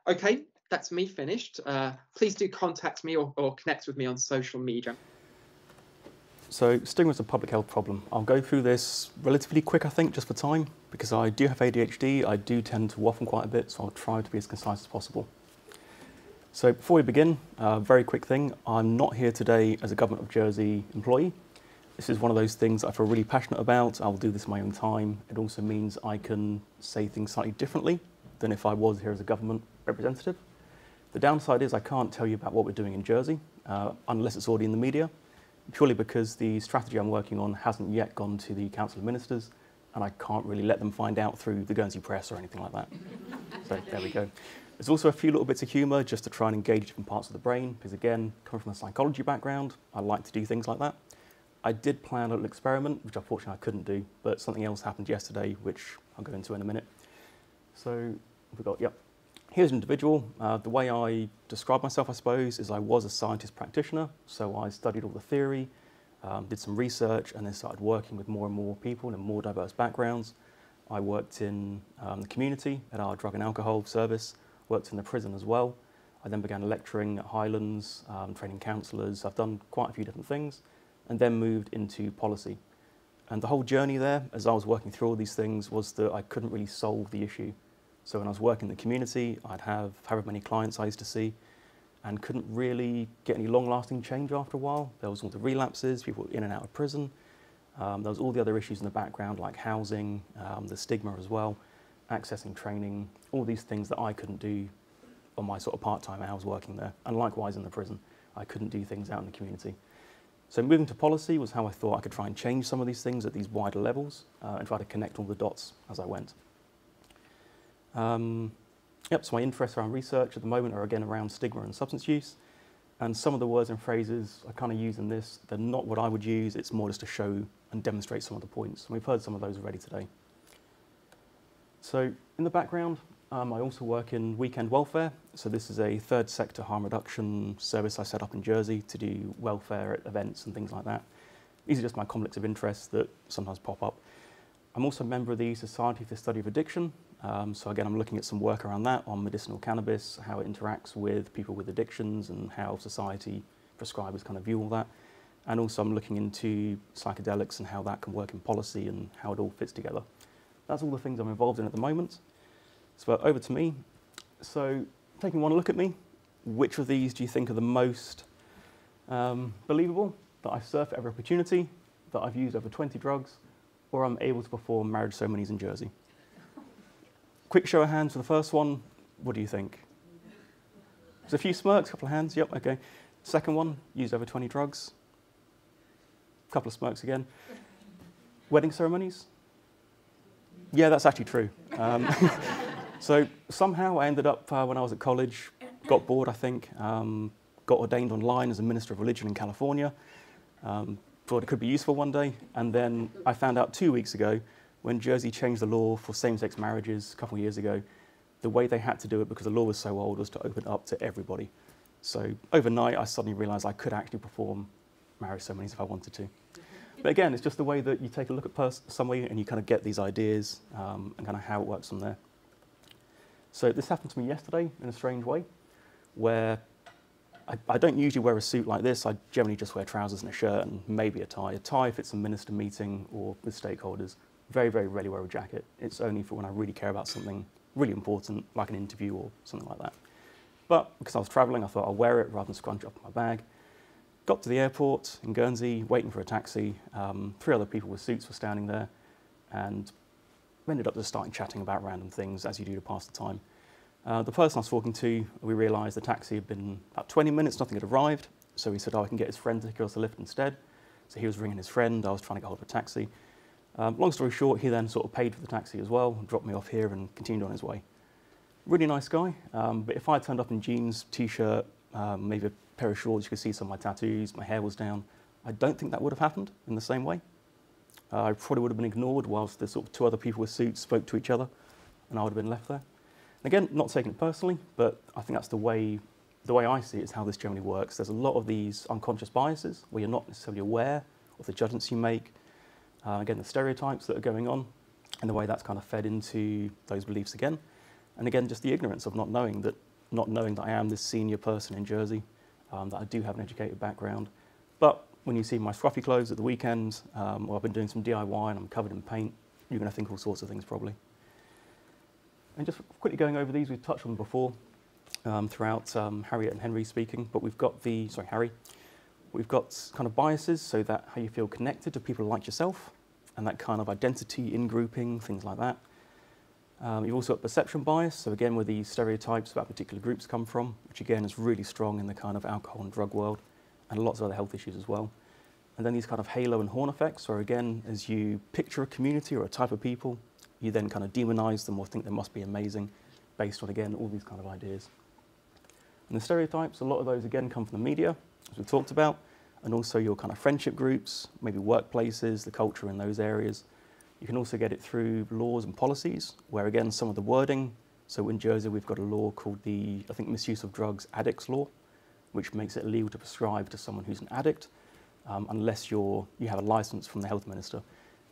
Okay, that's me finished. Uh, please do contact me or, or connect with me on social media. So stigma is a public health problem. I'll go through this relatively quick, I think, just for time, because I do have A D H D. I do tend to waffle quite a bit, so I'll try to be as concise as possible. So before we begin, a very quick thing. I'm not here today as a Government of Jersey employee. This is one of those things I feel really passionate about. I'll do this in my own time. It also means I can say things slightly differently than if I was here as a government representative. The downside is I can't tell you about what we're doing in Jersey, uh, unless it's already in the media, purely because the strategy I'm working on hasn't yet gone to the Council of Ministers, and I can't really let them find out through the Guernsey press or anything like that. So there we go. There's also a few little bits of humour just to try and engage different parts of the brain, because again, coming from a psychology background, I like to do things like that. I did plan a little experiment, which unfortunately I couldn't do, but something else happened yesterday, which I'll go into in a minute. So we've got, yep. Here's an individual. Uh, the way I describe myself, I suppose, is I was a scientist practitioner, so I studied all the theory, um, did some research, and then started working with more and more people in more diverse backgrounds. I worked in um, the community at our drug and alcohol service, worked in the prison as well. I then began lecturing at Highlands, um, training counsellors. I've done quite a few different things, and then moved into policy. And the whole journey there, as I was working through all these things, was that I couldn't really solve the issue. So when I was working in the community, I'd have however many clients I used to see and couldn't really get any long-lasting change after a while. There was all the relapses, people in and out of prison. Um, there was all the other issues in the background, like housing, um, the stigma as well, accessing training, all these things that I couldn't do on my sort of part-time hours working there. And likewise in the prison, I couldn't do things out in the community. So moving to policy was how I thought I could try and change some of these things at these wider levels uh, and try to connect all the dots as I went. Um, yep, so my interests around research at the moment are again around stigma and substance use, and some of the words and phrases I kind of use in this, they're not what I would use, it's more just to show and demonstrate some of the points, and we've heard some of those already today. So in the background, um, I also work in weekend welfare, so this is a third sector harm reduction service I set up in Jersey to do welfare at events and things like that. These are just my conflicts of interest that sometimes pop up. I'm also a member of the Society for the Study of Addiction. Um, so again, I'm looking at some work around that on medicinal cannabis, how it interacts with people with addictions and how society, prescribers kind of view all that. And also I'm looking into psychedelics and how that can work in policy and how it all fits together. That's all the things I'm involved in at the moment. So over to me. So taking one look at me, which of these do you think are the most um, believable? That I surf every opportunity, that I've used over twenty drugs, or I'm able to perform marriage ceremonies in Jersey? Quick show of hands for the first one. What do you think? There's a few smirks, a couple of hands. Yep, okay. Second one, used over twenty drugs. A couple of smirks again. Wedding ceremonies? Yeah, that's actually true. Um, so somehow I ended up, uh, when I was at college, got bored, I think, um, got ordained online as a minister of religion in California. Um, thought it could be useful one day. And then I found out two weeks ago when Jersey changed the law for same-sex marriages a couple of years ago, the way they had to do it because the law was so old was to open up to everybody. So overnight, I suddenly realised I could actually perform marriage ceremonies if I wanted to. But again, it's just the way that you take a look at pers somewhere and you kind of get these ideas um, and kind of how it works from there. So this happened to me yesterday in a strange way, where I, I don't usually wear a suit like this. I generally just wear trousers and a shirt and maybe a tie. A tie if it's a minister meeting or with stakeholders. Very, very rarely wear a jacket. It's only for when I really care about something really important, like an interview or something like that. But because I was travelling, I thought I'll wear it rather than scrunch it up in my bag. Got to the airport in Guernsey, waiting for a taxi. Um, three other people with suits were standing there, and we ended up just starting chatting about random things, as you do to pass the time. Uh, the person I was talking to, we realised the taxi had been about twenty minutes, nothing had arrived. So he said, oh, I can get his friend to give us a lift instead. So he was ringing his friend, I was trying to get hold of a taxi. Um, long story short, he then sort of paid for the taxi as well, dropped me off here and continued on his way. Really nice guy, um, but if I turned up in jeans, t-shirt, um, maybe a pair of shorts, you could see some of my tattoos, my hair was down, I don't think that would have happened in the same way. Uh, I probably would have been ignored whilst the sort of two other people with suits spoke to each other, and I would have been left there. And again, not taking it personally, but I think that's the way, the way I see it is how this generally works. There's a lot of these unconscious biases where you're not necessarily aware of the judgments you make, uh, again, the stereotypes that are going on, and the way that's kind of fed into those beliefs again. And again, just the ignorance of not knowing that, not knowing that I am this senior person in Jersey, um, that I do have an educated background. But when you see my scruffy clothes at the weekend, um, or I've been doing some D I Y and I'm covered in paint, you're going to think all sorts of things probably. And just quickly going over these, we've touched on them before um, throughout um, Harriet and Henry speaking, but we've got the, sorry, Harry, we've got kind of biases, so that how you feel connected to people like yourself, and that kind of identity in-grouping, things like that. Um, you've also got perception bias, so again where these stereotypes about particular groups come from, which again is really strong in the kind of alcohol and drug world, and lots of other health issues as well. And then these kind of halo and horn effects, where again, as you picture a community or a type of people, you then kind of demonize them or think they must be amazing, based on, again, all these kind of ideas. And the stereotypes, a lot of those again come from the media, as we've talked about, and also your kind of friendship groups, maybe workplaces, the culture in those areas. You can also get it through laws and policies, where again, some of the wording, so in Jersey, we've got a law called the, I think, Misuse of Drugs Addicts Law, which makes it illegal to prescribe to someone who's an addict, um, unless you're, you have a license from the health minister.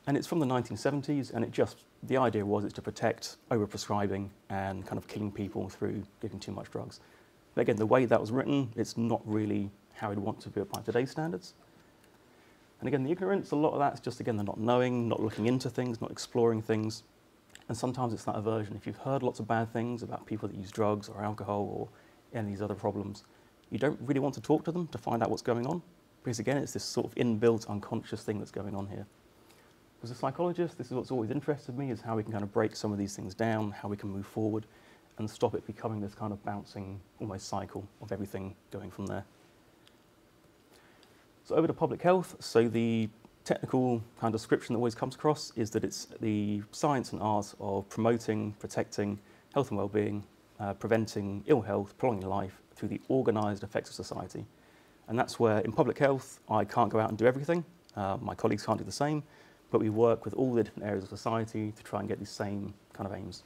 And it's from the nineteen seventies, and it just, the idea was it's to protect over-prescribing and kind of killing people through giving too much drugs. But again, the way that was written, it's not really how we'd want to be applied today's standards. And again, the ignorance, a lot of that's just, again, the not knowing, not looking into things, not exploring things. And sometimes it's that aversion. If you've heard lots of bad things about people that use drugs or alcohol or any of these other problems, you don't really want to talk to them to find out what's going on. Because again, it's this sort of inbuilt unconscious thing that's going on here. As a psychologist, this is what's always interested me, is how we can kind of break some of these things down, how we can move forward and stop it becoming this kind of bouncing almost cycle of everything going from there. So over to public health. So the technical kind of description that always comes across is that it's the science and art of promoting, protecting health and well-being, uh, preventing ill health, prolonging life through the organised effects of society. And that's where in public health, I can't go out and do everything. Uh, my colleagues can't do the same, but we work with all the different areas of society to try and get these same kind of aims.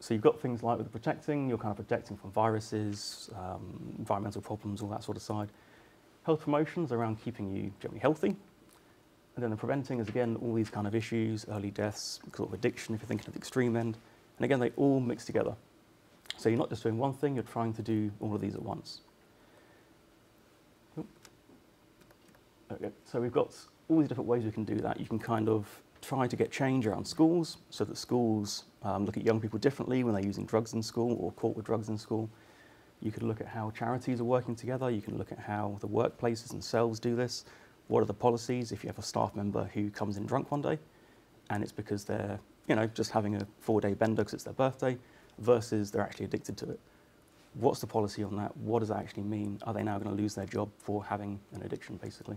So you've got things like with the protecting, you're kind of protecting from viruses, um, environmental problems, all that sort of side. Health promotions around keeping you generally healthy. And then the preventing is again, all these kind of issues, early deaths, sort of addiction if you're thinking of the extreme end. And again, they all mix together. So you're not just doing one thing, you're trying to do all of these at once. Okay. So we've got all these different ways we can do that. You can kind of try to get change around schools so that schools um, look at young people differently when they're using drugs in school or caught with drugs in school. You could look at how charities are working together. You can look at how the workplaces themselves do this. What are the policies if you have a staff member who comes in drunk one day and it's because they're, you know, just having a four-day bender because it's their birthday versus they're actually addicted to it. What's the policy on that? What does that actually mean? Are they now going to lose their job for having an addiction, basically?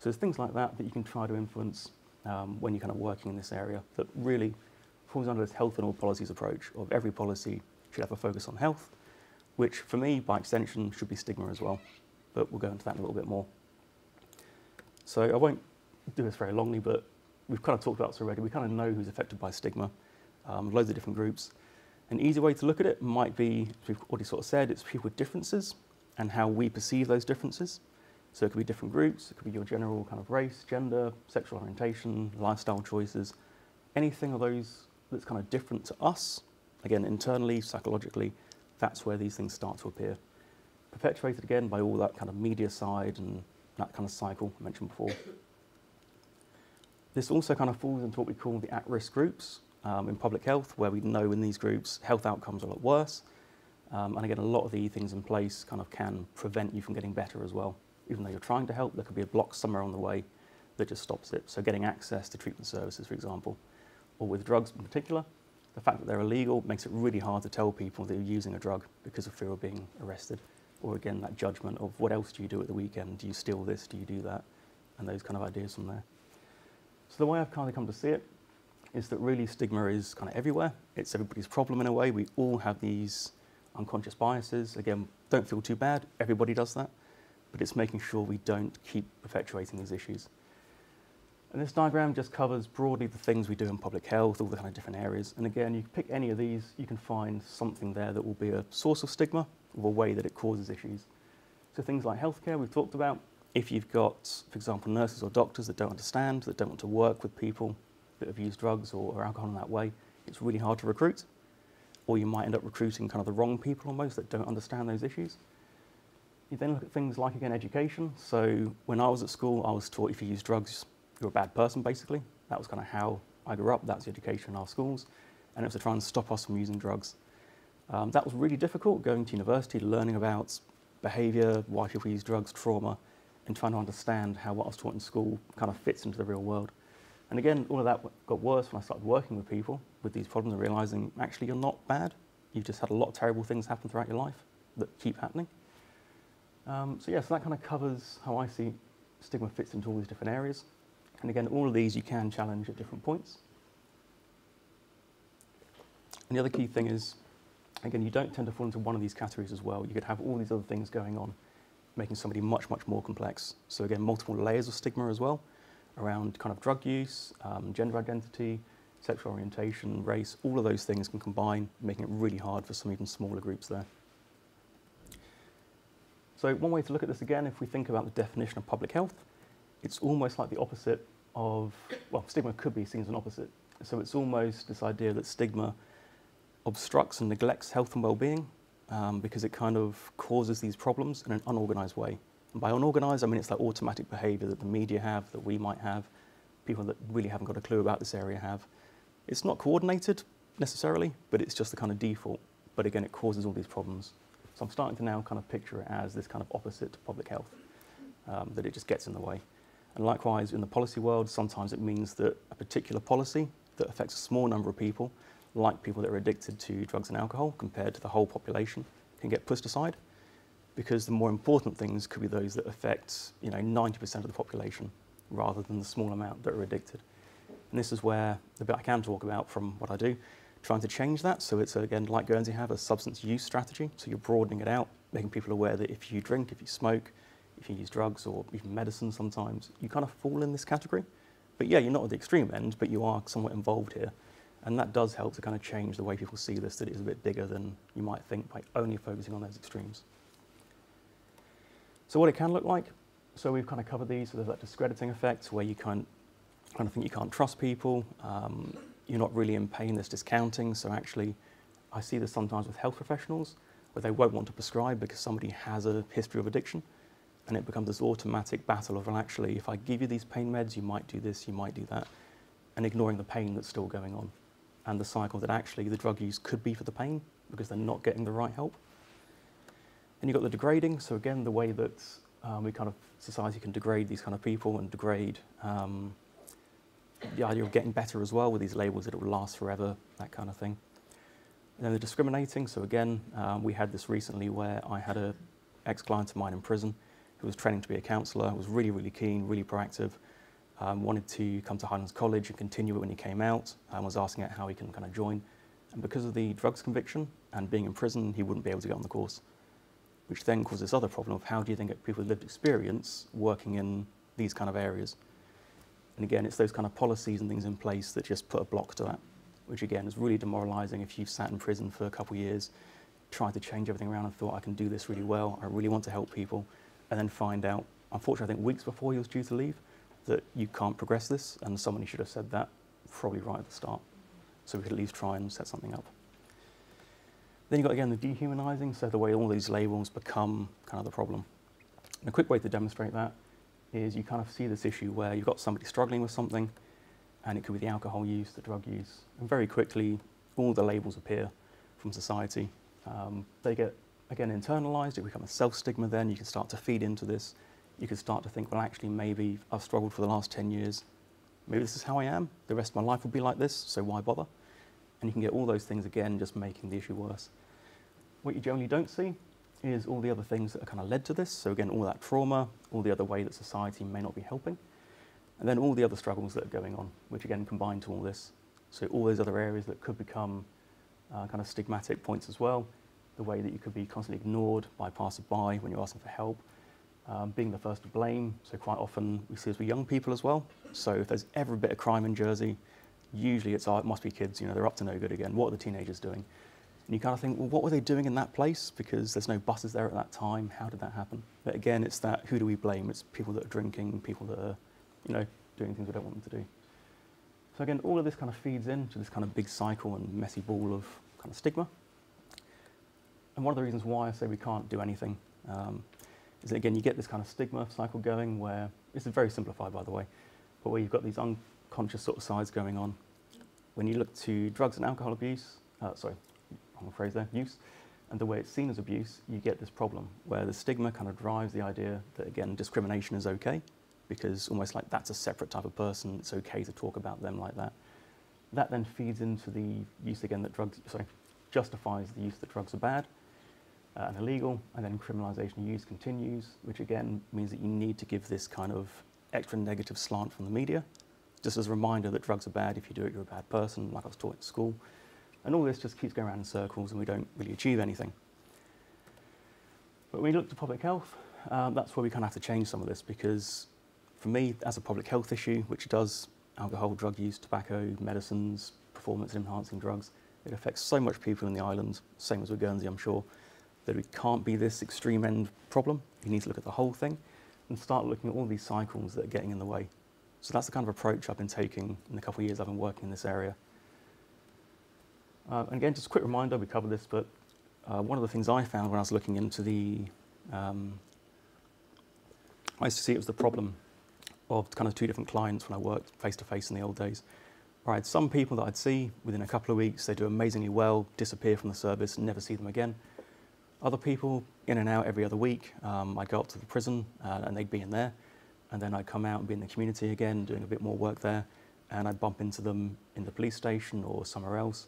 So there's things like that that you can try to influence um, when you're kind of working in this area that really falls under this health and all policies approach of every policy should have a focus on health, which for me, by extension, should be stigma as well. But we'll go into that in a little bit more. So I won't do this very longly, but we've kind of talked about this already. We kind of know who's affected by stigma, um, loads of different groups. An easy way to look at it might be, as we've already sort of said, it's people with differences and how we perceive those differences. So it could be different groups, it could be your general kind of race, gender, sexual orientation, lifestyle choices, anything of those that's kind of different to us, again, internally, psychologically, that's where these things start to appear. Perpetuated again by all that kind of media side and that kind of cycle I mentioned before. This also kind of falls into what we call the at-risk groups um, in public health, where we know in these groups health outcomes are a lot worse. Um, and again, a lot of the things in place kind of can prevent you from getting better as well. Even though you're trying to help, there could be a block somewhere on the way that just stops it. So getting access to treatment services, for example, or with drugs in particular, the fact that they're illegal makes it really hard to tell people that you're using a drug because of fear of being arrested. or again that judgment of what else do you do at the weekend? Do you steal this? Do you do that? And those kind of ideas from there. So the way I've kind of come to see it is that really stigma is kind of everywhere. It's everybody's problem in a way. We all have these unconscious biases. Again, don't feel too bad. Everybody does that. But it's making sure we don't keep perpetuating these issues. And this diagram just covers broadly the things we do in public health, all the kind of different areas. And again, you pick any of these, you can find something there that will be a source of stigma or a way that it causes issues. So things like healthcare we've talked about. If you've got, for example, nurses or doctors that don't understand, that don't want to work with people that have used drugs or, or alcohol in that way, it's really hard to recruit. Or you might end up recruiting kind of the wrong people almost that don't understand those issues. You then look at things like, again, education. So when I was at school, I was taught if you use drugs, you're a bad person, basically. That was kind of how I grew up. That's the education in our schools. And it was to try and stop us from using drugs. Um, that was really difficult, going to university, learning about behavior, why people use drugs, trauma, and trying to understand how what I was taught in school kind of fits into the real world. And again, all of that got worse when I started working with people with these problems and realizing, actually, you're not bad. You've just had a lot of terrible things happen throughout your life that keep happening. Um, so yeah, so that kind of covers how I see stigma fits into all these different areas. And again, all of these you can challenge at different points. And the other key thing is, again, you don't tend to fall into one of these categories as well. You could have all these other things going on, making somebody much, much more complex. So again, multiple layers of stigma as well, around kind of drug use, um, gender identity, sexual orientation, race, all of those things can combine, making it really hard for some even smaller groups there. So one way to look at this again, if we think about the definition of public health, it's almost like the opposite of, well, stigma could be seen as an opposite. So it's almost this idea that stigma obstructs and neglects health and well-being um, because it kind of causes these problems in an unorganized way. And by unorganized, I mean it's that automatic behavior that the media have, that we might have, people that really haven't got a clue about this area have. It's not coordinated necessarily, but it's just the kind of default. But again, it causes all these problems. So I'm starting to now kind of picture it as this kind of opposite to public health, um, that it just gets in the way. And likewise, in the policy world, sometimes it means that a particular policy that affects a small number of people, like people that are addicted to drugs and alcohol compared to the whole population, can get pushed aside because the more important things could be those that affect, you know, ninety percent of the population rather than the small amount that are addicted. And this is where the bit I can talk about from what I do, trying to change that. So it's, again, like Guernsey have, a substance use strategy. So you're broadening it out, making people aware that if you drink, if you smoke, if you use drugs or even medicine sometimes, you kind of fall in this category. But yeah, you're not at the extreme end, but you are somewhat involved here. And that does help to kind of change the way people see this, that it is a bit bigger than you might think by only focusing on those extremes. So what it can look like, so we've kind of covered these, so there's that discrediting effect where you kind of think you can't trust people, um, you're not really in pain, there's discounting. So actually, I see this sometimes with health professionals where they won't want to prescribe because somebody has a history of addiction. And it becomes this automatic battle of, well, actually, if I give you these pain meds, you might do this, you might do that, and ignoring the pain that's still going on, and the cycle that actually the drug use could be for the pain because they're not getting the right help. Then you've got the degrading. So again, the way that um, we kind of society can degrade these kind of people and degrade um, the idea of getting better as well with these labels that it will last forever, that kind of thing. And then the discriminating. So again, um, we had this recently where I had an ex-client of mine in prison who was training to be a counsellor, was really, really keen, really proactive, um, wanted to come to Highlands College and continue it when he came out, and was asking out how he can kind of join. And because of the drugs conviction and being in prison, he wouldn't be able to get on the course, which then caused this other problem of how do you then get people with lived experience working in these kind of areas? And again, it's those kind of policies and things in place that just put a block to that, which again is really demoralising if you've sat in prison for a couple of years, tried to change everything around and thought, I can do this really well, I really want to help people, and then find out, unfortunately, I think weeks before he was due to leave, that you can't progress this, and somebody should have said that probably right at the start. So we could at least try and set something up. Then you've got, again, the dehumanising, so the way all these labels become kind of the problem. And a quick way to demonstrate that is you kind of see this issue where you've got somebody struggling with something, and it could be the alcohol use, the drug use, and very quickly, all the labels appear from society. Um, they get again, internalised, it becomes a self-stigma then, you can start to feed into this. You can start to think, well, actually, maybe I've struggled for the last ten years. Maybe this is how I am. The rest of my life will be like this, so why bother? And you can get all those things, again, just making the issue worse. What you generally don't see is all the other things that are kind of led to this. So again, all that trauma, all the other way that society may not be helping, and then all the other struggles that are going on, which again combine to all this. So all those other areas that could become uh, kind of stigmatic points as well, the way that you could be constantly ignored by passersby when you're asking for help, um, being the first to blame. So quite often we see this with young people as well. So if there's ever a bit of crime in Jersey, usually it's, oh, it must be kids, you know, they're up to no good again. What are the teenagers doing? And you kind of think, well, what were they doing in that place? Because there's no buses there at that time. How did that happen? But again, it's that, who do we blame? It's people that are drinking, people that are, you know, doing things we don't want them to do. So again, all of this kind of feeds into this kind of big cycle and messy ball of kind of stigma. And one of the reasons why I say we can't do anything um, is that, again, you get this kind of stigma cycle going where, this is very simplified, by the way, but where you've got these unconscious sort of sides going on. When you look to drugs and alcohol abuse, uh, sorry, wrong phrase there, use, and the way it's seen as abuse, you get this problem where the stigma kind of drives the idea that, again, discrimination is okay, because almost like that's a separate type of person, it's okay to talk about them like that. That then feeds into the use again that drugs, sorry, justifies the use that drugs are bad uh, and illegal, and then criminalisation use continues, which again means that you need to give this kind of extra negative slant from the media, just as a reminder that drugs are bad, if you do it you're a bad person, like I was taught at school. And all this just keeps going around in circles and we don't really achieve anything. But when we look to public health, um, that's where we kind of have to change some of this, because for me, as a public health issue, which does alcohol, drug use, tobacco, medicines, performance-enhancing drugs, it affects so much people in the island, same as with Guernsey, I'm sure, that it can't be this extreme-end problem. You need to look at the whole thing and start looking at all these cycles that are getting in the way. So that's the kind of approach I've been taking in the couple of years I've been working in this area. Uh, and again, just a quick reminder, we covered this, but uh, one of the things I found when I was looking into the... Um, I used to see it was the problem of kind of two different clients when I worked face-to-face in the old days. I had some people that I'd see within a couple of weeks, they do amazingly well, disappear from the service and never see them again. Other people, in and out every other week, um, I'd go up to the prison uh, and they'd be in there, and then I'd come out and be in the community again, doing a bit more work there, and I'd bump into them in the police station or somewhere else.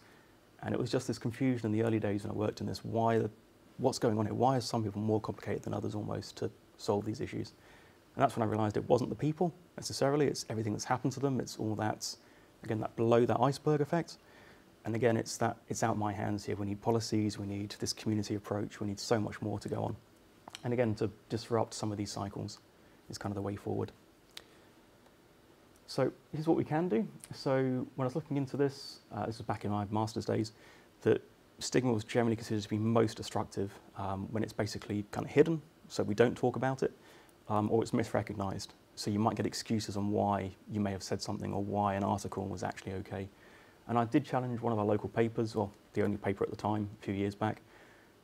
And it was just this confusion in the early days when I worked in this, why, the, what's going on here? Why are some people more complicated than others almost to solve these issues? And that's when I realised it wasn't the people necessarily, it's everything that's happened to them, it's all that, again, that below that iceberg effect. And again, it's that, it's out my hands here. We need policies, we need this community approach, we need so much more to go on. And again, to disrupt some of these cycles is kind of the way forward. So here's what we can do. So when I was looking into this, uh, this was back in my master's days, that stigma was generally considered to be most destructive um, when it's basically kind of hidden, so we don't talk about it. Um, or it's misrecognised. So you might get excuses on why you may have said something or why an article was actually okay. And I did challenge one of our local papers, or the only paper at the time, a few years back,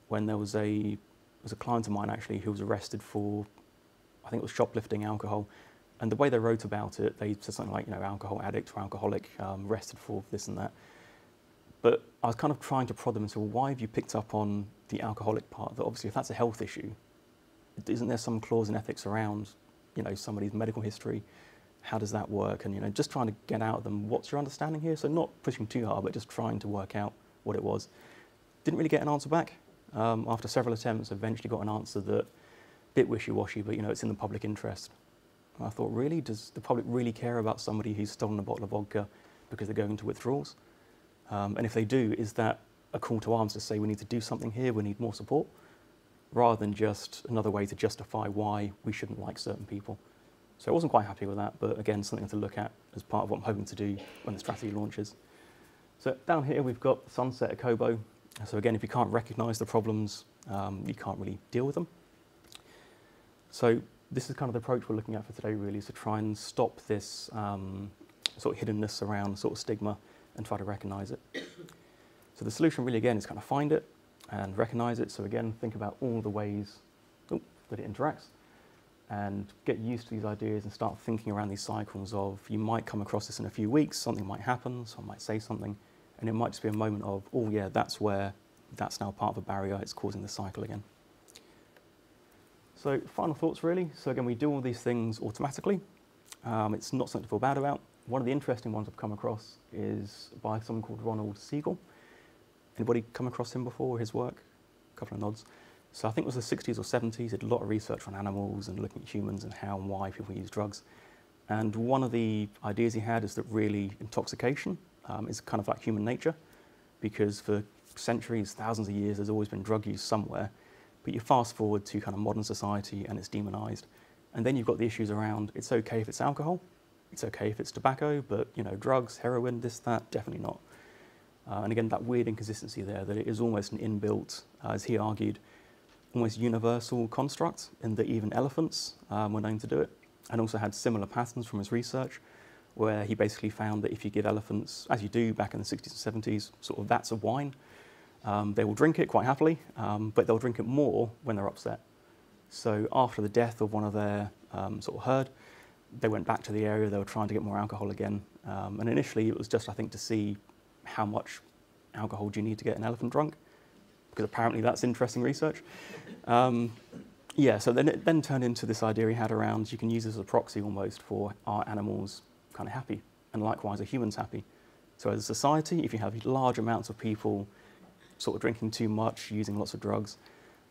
when there was a, was a client of mine actually who was arrested for, I think it was shoplifting alcohol. And the way they wrote about it, they said something like, you know, alcohol addict or alcoholic, um, arrested for this and that. But I was kind of trying to prod them and say, well, why have you picked up on the alcoholic part? That obviously if that's a health issue, isn't there some clause in ethics around, you know, somebody's medical history? How does that work? And, you know, just trying to get out of them, what's your understanding here? So not pushing too hard, but just trying to work out what it was. Didn't really get an answer back. Um, after several attempts, eventually got an answer that, a bit wishy-washy, but, you know, it's in the public interest. And I thought, really? Does the public really care about somebody who's stolen a bottle of vodka because they're going into withdrawals? Um, and if they do, is that a call to arms to say, we need to do something here, we need more support? Rather than just another way to justify why we shouldn't like certain people. So I wasn't quite happy with that, but again, something to look at as part of what I'm hoping to do when the strategy launches. So down here, we've got the sunset at Kobo. So again, if you can't recognise the problems, um, you can't really deal with them. So this is kind of the approach we're looking at for today, really, is to try and stop this um, sort of hiddenness around sort of stigma and try to recognise it. So the solution really, again, is kind of find it and recognise it. So again, think about all the ways oh, that it interacts and get used to these ideas and start thinking around these cycles of, you might come across this in a few weeks, something might happen, someone might say something, and it might just be a moment of, oh yeah, that's where, that's now part of a barrier, it's causing the cycle again. So final thoughts really. So again, we do all these things automatically. Um, it's not something to feel bad about. One of the interesting ones I've come across is by someone called Ronald Siegel. Anybody come across him before, his work? A couple of nods. So I think it was the sixties or seventies, did a lot of research on animals and looking at humans and how and why people use drugs. And one of the ideas he had is that really intoxication um, is kind of like human nature, because for centuries, thousands of years, there's always been drug use somewhere. But you fast forward to kind of modern society and it's demonized. And then you've got the issues around, it's okay if it's alcohol, it's okay if it's tobacco, but you know, drugs, heroin, this, that, definitely not. Uh, and again, that weird inconsistency there, that it is almost an inbuilt, uh, as he argued, almost universal construct, in that even elephants um, were known to do it. And also had similar patterns from his research, where he basically found that if you give elephants, as you do back in the sixties and seventies, sort of vats of wine, um, they will drink it quite happily, um, but they'll drink it more when they're upset. So after the death of one of their um, sort of herd, they went back to the area, they were trying to get more alcohol again. Um, and initially it was just, I think, to see how much alcohol do you need to get an elephant drunk, because apparently that's interesting research. Um, yeah, so then it then turned into this idea he had around, you can use this as a proxy almost for, are animals kind of happy? And likewise, are humans happy? So as a society, if you have large amounts of people sort of drinking too much, using lots of drugs,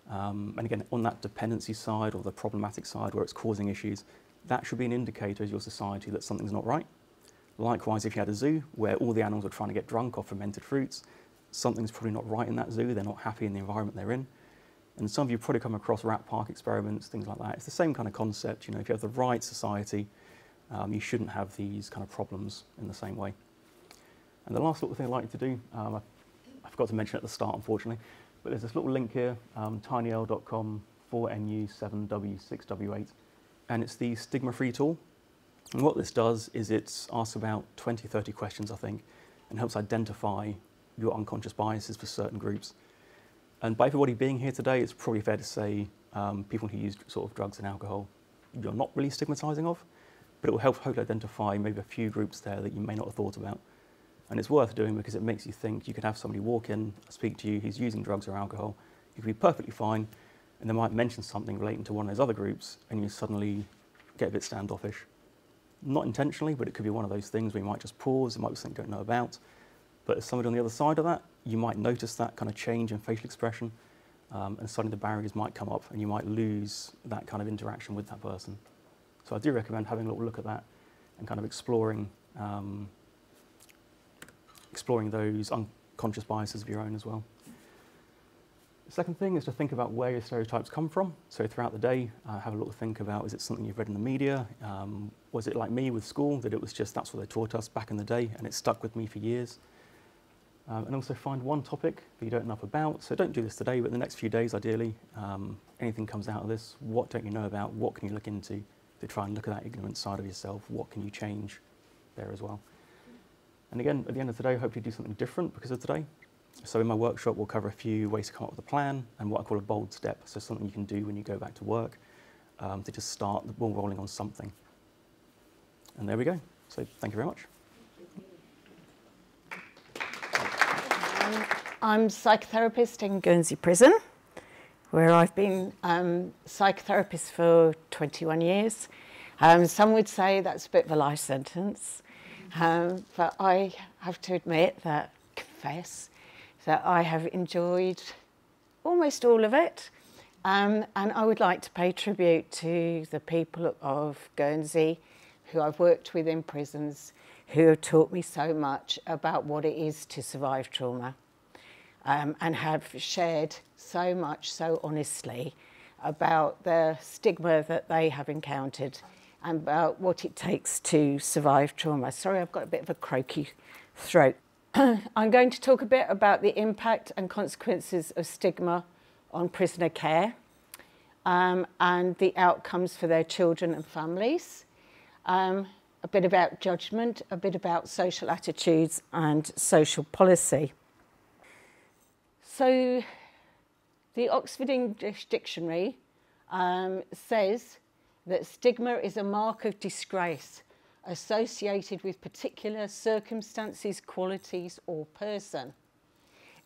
um, and again, on that dependency side or the problematic side where it's causing issues, that should be an indicator as your society that something's not right. Likewise, if you had a zoo where all the animals are trying to get drunk off fermented fruits, something's probably not right in that zoo, they're not happy in the environment they're in. And some of you probably come across rat park experiments, things like that. It's the same kind of concept, you know, if you have the right society, um, you shouldn't have these kind of problems in the same way. And the last little thing I'd like to do, um, I, I forgot to mention at the start, unfortunately, but there's this little link here, um, tinyl dot com forward slash N U seven W six W eight. And it's the stigma-free tool. And what this does is it asks about twenty, thirty questions, I think, and helps identify your unconscious biases for certain groups. And by everybody being here today, it's probably fair to say um, people who use sort of drugs and alcohol, you're not really stigmatizing of, but it will help hopefully identify maybe a few groups there that you may not have thought about. And it's worth doing because it makes you think. You could have somebody walk in, speak to you who's using drugs or alcohol, you could be perfectly fine, and they might mention something relating to one of those other groups, and you suddenly get a bit standoffish. Not intentionally, but it could be one of those things where you might just pause, it might be something you don't know about. But as somebody on the other side of that, you might notice that kind of change in facial expression, um, and suddenly the barriers might come up and you might lose that kind of interaction with that person. So I do recommend having a little look at that and kind of exploring, um, exploring those unconscious biases of your own as well. The second thing is to think about where your stereotypes come from. So throughout the day, uh, have a little think about, is it something you've read in the media? Um, was it like me with school, that it was just that's what they taught us back in the day and it stuck with me for years? Um, and also find one topic that you don't know enough about. So don't do this today, but the next few days, ideally, um, anything comes out of this, what don't you know about? What can you look into to try and look at that ignorant side of yourself? What can you change there as well? And again, at the end of today, I hope you do something different because of today. So in my workshop, we'll cover a few ways to come up with a plan and what I call a bold step, so something you can do when you go back to work um, to just start the ball rolling on something. And there we go. So thank you very much. Um, I'm a psychotherapist in Guernsey Prison, where I've been um, psychotherapist for twenty-one years. Um, some would say that's a bit of a life sentence, um, but I have to admit that, confess, that I have enjoyed almost all of it. Um, and I would like to pay tribute to the people of Guernsey who I've worked with in prisons, who have taught me so much about what it is to survive trauma, um, and have shared so much so honestly about the stigma that they have encountered and about what it takes to survive trauma. Sorry, I've got a bit of a croaky throat. I'm going to talk a bit about the impact and consequences of stigma on prisoner care, um, and the outcomes for their children and families. Um, a bit about judgment, a bit about social attitudes and social policy. So the Oxford English Dictionary um, says that stigma is a mark of disgrace associated with particular circumstances, qualities or person.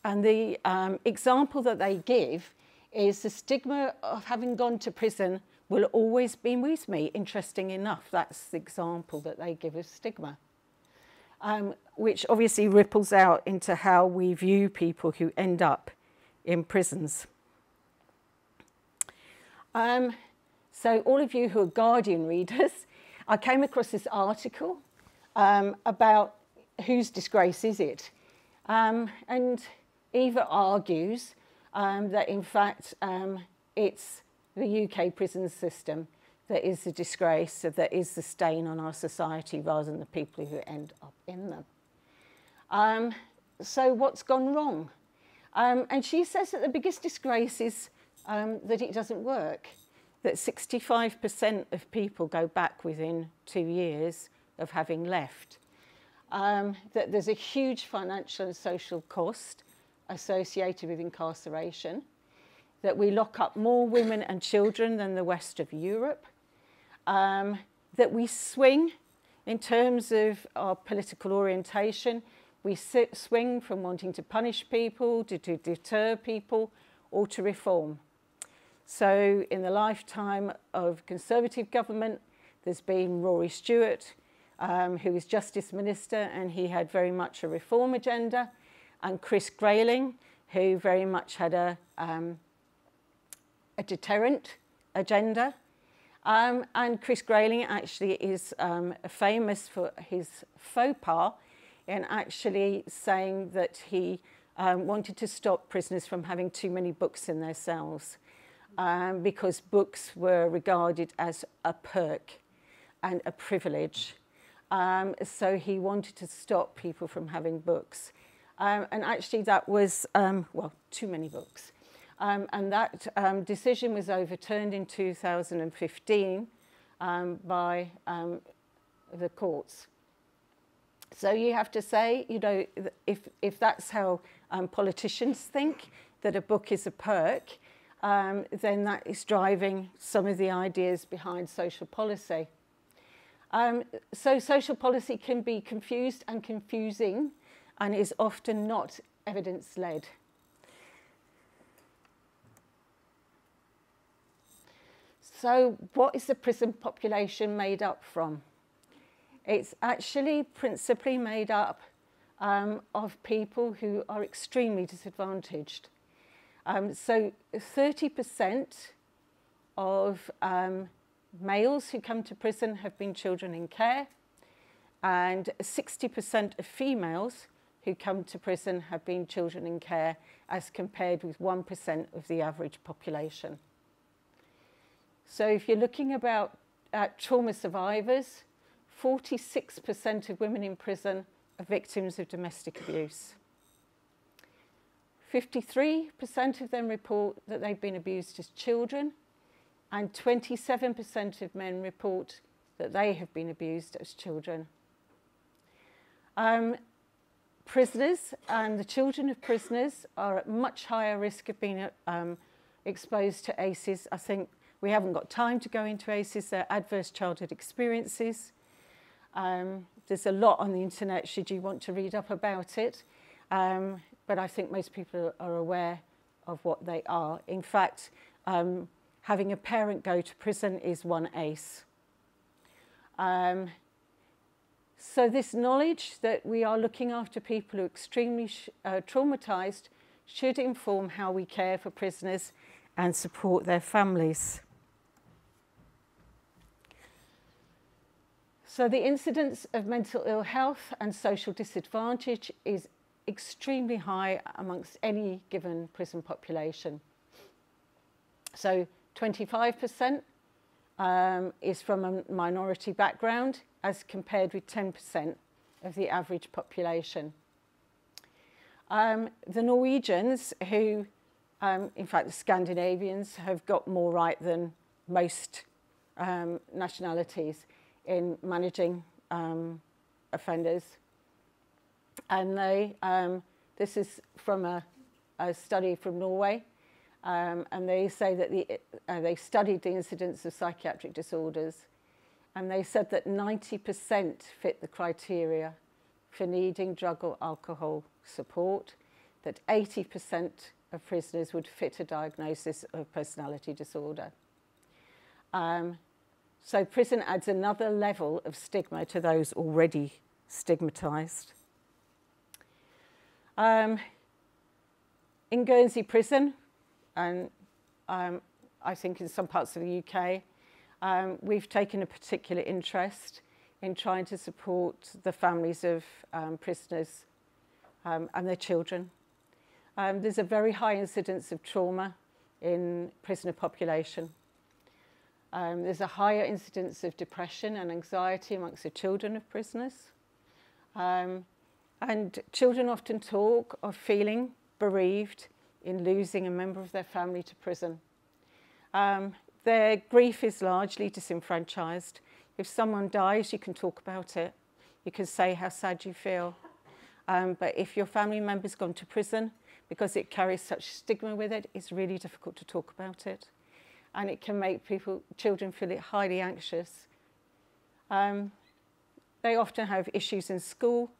And the um, example that they give is the stigma of having gone to prison will always be with me. Interesting enough, that's the example that they give of stigma, um, which obviously ripples out into how we view people who end up in prisons. Um, so all of you who are Guardian readers, I came across this article um, about whose disgrace is it? Um, and Eva argues um, that, in fact, um, it's the U K prison system that is the disgrace, that is the stain on our society, rather than the people who end up in them. Um, so what's gone wrong? Um, and she says that the biggest disgrace is um, that it doesn't work, that sixty-five percent of people go back within two years of having left, um, that there's a huge financial and social cost associated with incarceration, that we lock up more women and children than the rest of Europe, um, that we swing in terms of our political orientation. We sit, swing from wanting to punish people, to, to deter people, or to reform. So in the lifetime of Conservative government, there's been Rory Stewart, um, who was Justice Minister, and he had very much a reform agenda, and Chris Grayling, who very much had a, um, a deterrent agenda. Um, and Chris Grayling actually is um, famous for his faux pas in actually saying that he um, wanted to stop prisoners from having too many books in their cells, um, because books were regarded as a perk and a privilege. Um, so he wanted to stop people from having books. Um, and actually that was, um, well, too many books. Um, and that um, decision was overturned in two thousand fifteen um, by um, the courts. So you have to say, you know, if, if that's how um, politicians think, that a book is a perk, um, then that is driving some of the ideas behind social policy. Um, so social policy can be confused and confusing, and is often not evidence-led. So what is the prison population made up from? It's actually principally made up um, of people who are extremely disadvantaged. Um, so thirty percent of um, males who come to prison have been children in care, and sixty percent of females who come to prison have been children in care, as compared with one percent of the average population. So if you're looking about at trauma survivors, forty-six percent of women in prison are victims of domestic abuse. fifty-three percent of them report that they've been abused as children, and twenty-seven percent of men report that they have been abused as children. Um, prisoners and the children of prisoners are at much higher risk of being um, exposed to A C Es. I think we haven't got time to go into A C Es, they're adverse childhood experiences. Um, there's a lot on the internet should you want to read up about it, um, but I think most people are aware of what they are. In fact, um, having a parent go to prison is one A C E. Um, so this knowledge that we are looking after people who are extremely sh uh, traumatised should inform how we care for prisoners and support their families. So the incidence of mental ill health and social disadvantage is extremely high amongst any given prison population. So twenty-five percent um, is from a minority background, as compared with ten percent of the average population. Um, the Norwegians, who, um, in fact, the Scandinavians, have got more right than most um, nationalities in managing um, offenders. And they, um, this is from a, a study from Norway, um, and they say that the, uh, they studied the incidence of psychiatric disorders, and they said that ninety percent fit the criteria for needing drug or alcohol support, that eighty percent of prisoners would fit a diagnosis of personality disorder. Um, So prison adds another level of stigma to those already stigmatised. Um, in Guernsey Prison, and um, I think in some parts of the U K. Um, we've taken a particular interest in trying to support the families of um, prisoners um, and their children. Um, there's a very high incidence of trauma in prisoner population. Um, there's a higher incidence of depression and anxiety amongst the children of prisoners. Um, and children often talk of feeling bereaved in losing a member of their family to prison. Um, their grief is largely disenfranchised. If someone dies, you can talk about it. You can say how sad you feel. Um, but if your family member's gone to prison, because it carries such stigma with it, it's really difficult to talk about it. And it can make people, children feel it highly anxious. Um, they often have issues in school,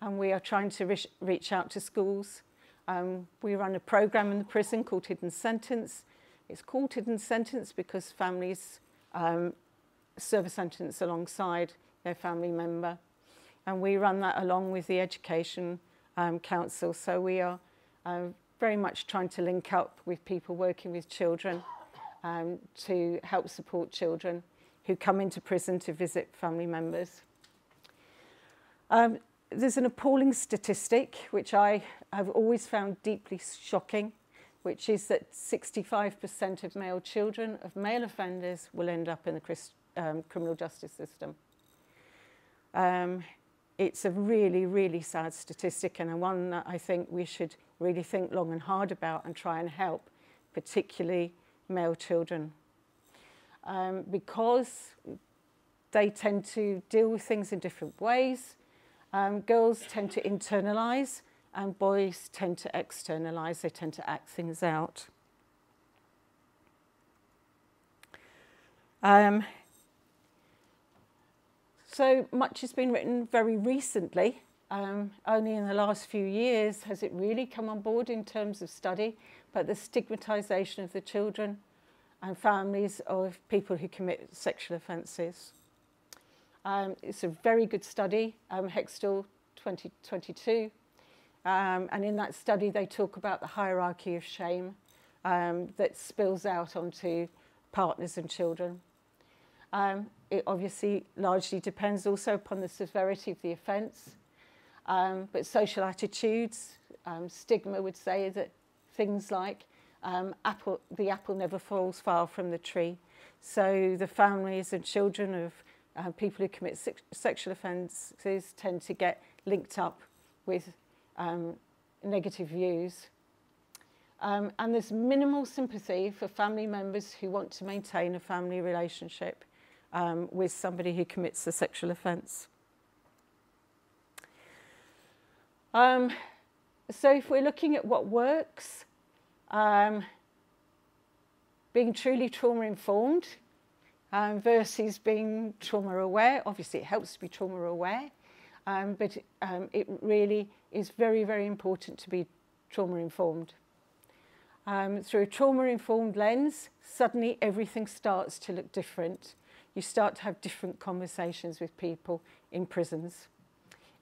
and we are trying to reach, reach out to schools. Um, we run a program in the prison called Hidden Sentence. It's called Hidden Sentence because families um, serve a sentence alongside their family member. And we run that along with the Education um, Council. So we are uh, very much trying to link up with people working with children Um, to help support children who come into prison to visit family members. Um, there's an appalling statistic, which I have always found deeply shocking, which is that sixty-five percent of male children of male offenders will end up in the Christ, um, criminal justice system. Um, it's a really, really sad statistic, and one that I think we should really think long and hard about and try and help, particularly male children, um, because they tend to deal with things in different ways. Um, girls tend to internalise and boys tend to externalise. They tend to act things out. Um, so much has been written very recently. Um, only in the last few years has it really come on board in terms of study, but the stigmatisation of the children and families of people who commit sexual offences. Um, it's a very good study, um, Hextall twenty twenty-two, um, and in that study they talk about the hierarchy of shame um, that spills out onto partners and children. Um, it obviously largely depends also upon the severity of the offence, um, but social attitudes, um, stigma would say that things like um, apple, the apple never falls far from the tree. So the families and children of uh, people who commit se sexual offences tend to get linked up with um, negative views. Um, and there's minimal sympathy for family members who want to maintain a family relationship um, with somebody who commits a sexual offence. Um, so if we're looking at what works, Um, being truly trauma-informed um, versus being trauma-aware. Obviously, it helps to be trauma-aware, um, but um, it really is very, very important to be trauma-informed. Um, through a trauma-informed lens, suddenly everything starts to look different. You start to have different conversations with people in prisons.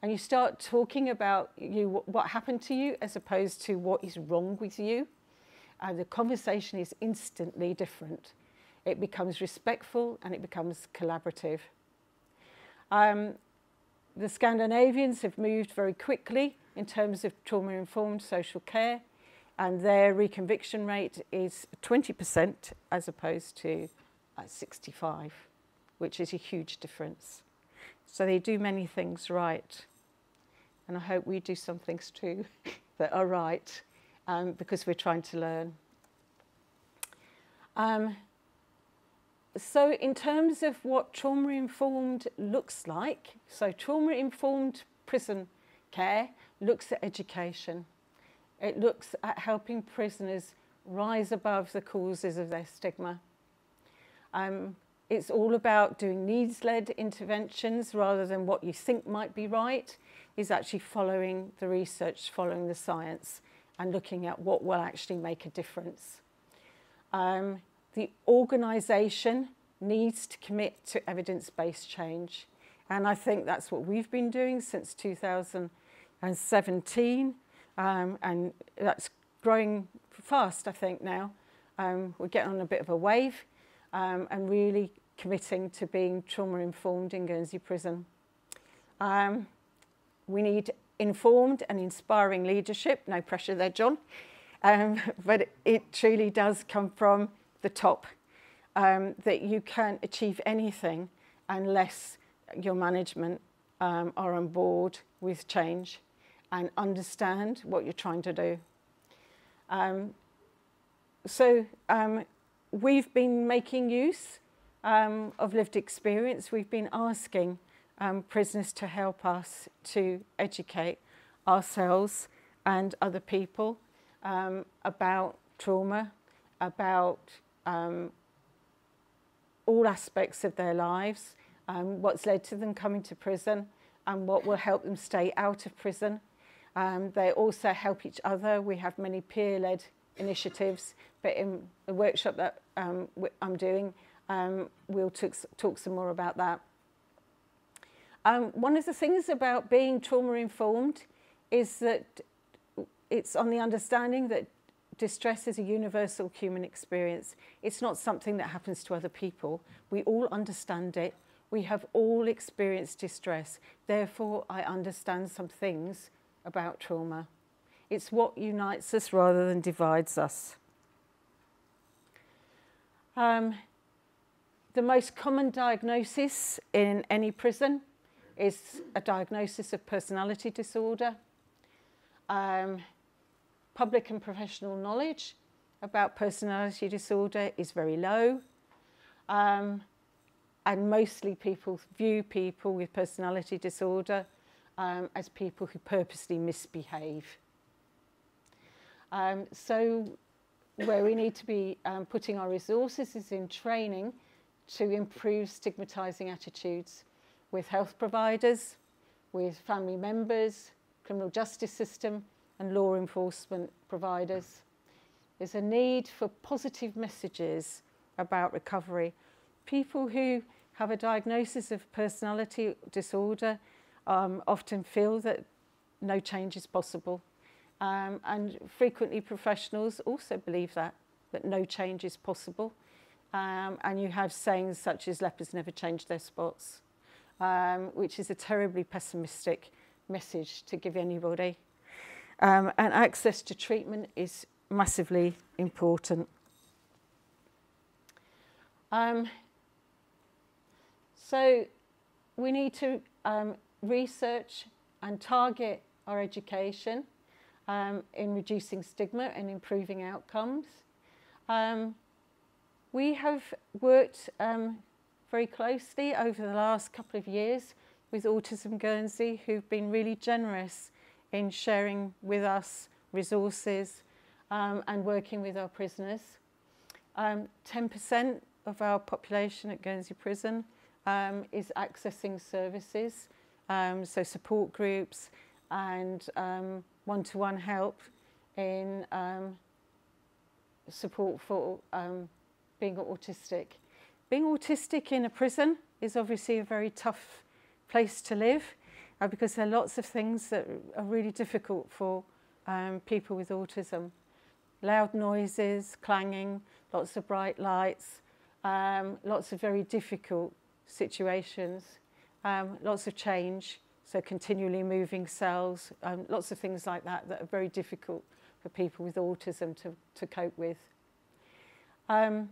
And you start talking about you, what happened to you as opposed to what is wrong with you. And the conversation is instantly different. It becomes respectful and it becomes collaborative. Um, the Scandinavians have moved very quickly in terms of trauma-informed social care, and their reconviction rate is twenty percent as opposed to uh, sixty-five, which is a huge difference. So they do many things right, and I hope we do some things too that are right. Um, because we're trying to learn. Um, so in terms of what trauma-informed looks like, so trauma-informed prison care looks at education. It looks at helping prisoners rise above the causes of their stigma. Um, it's all about doing needs-led interventions rather than what you think might be right, is actually following the research, following the science, and looking at what will actually make a difference. Um, the organisation needs to commit to evidence-based change. And I think that's what we've been doing since two thousand seventeen. Um, and that's growing fast, I think, now. Um, we're getting on a bit of a wave um, and really committing to being trauma-informed in Guernsey Prison. Um, we need informed and inspiring leadership. No pressure there, John. Um, but it truly does come from the top, um, that you can't achieve anything unless your management um, are on board with change and understand what you're trying to do. Um, so um, we've been making use um, of lived experience. We've been asking um, prisoners to help us to educate ourselves and other people um, about trauma, about um, all aspects of their lives, um, what's led to them coming to prison and what will help them stay out of prison. Um, they also help each other. We have many peer-led initiatives, but in the workshop that um, I'm doing, um, we'll talk some more about that. Um, one of the things about being trauma-informed is that it's on the understanding that distress is a universal human experience. It's not something that happens to other people. We all understand it. We have all experienced distress. Therefore, I understand some things about trauma. It's what unites us rather than divides us. Um, the most common diagnosis in any prison is a diagnosis of personality disorder. Um, public and professional knowledge about personality disorder is very low. Um, and mostly people view people with personality disorder um, as people who purposely misbehave. Um, so where we need to be um, putting our resources is in training to improve stigmatising attitudes with health providers, with family members, criminal justice system and law enforcement providers. There's a need for positive messages about recovery. People who have a diagnosis of personality disorder um, often feel that no change is possible. Um, and frequently professionals also believe that, that no change is possible. Um, and you have sayings such as leopards never change their spots, um, which is a terribly pessimistic message to give anybody. Um, and access to treatment is massively important. Um, so we need to um, research and target our education Um, in reducing stigma and improving outcomes. Um, we have worked um, very closely over the last couple of years with Autism Guernsey, who've been really generous in sharing with us resources um, and working with our prisoners. ten percent um, of our population at Guernsey Prison um, is accessing services, um, so support groups and um, one-to-one help in um, support for um, being autistic. Being autistic in a prison is obviously a very tough place to live uh, because there are lots of things that are really difficult for um, people with autism. Loud noises, clanging, lots of bright lights, um, lots of very difficult situations, um, lots of change. So continually moving cells, um, lots of things like that that are very difficult for people with autism to, to cope with. Um,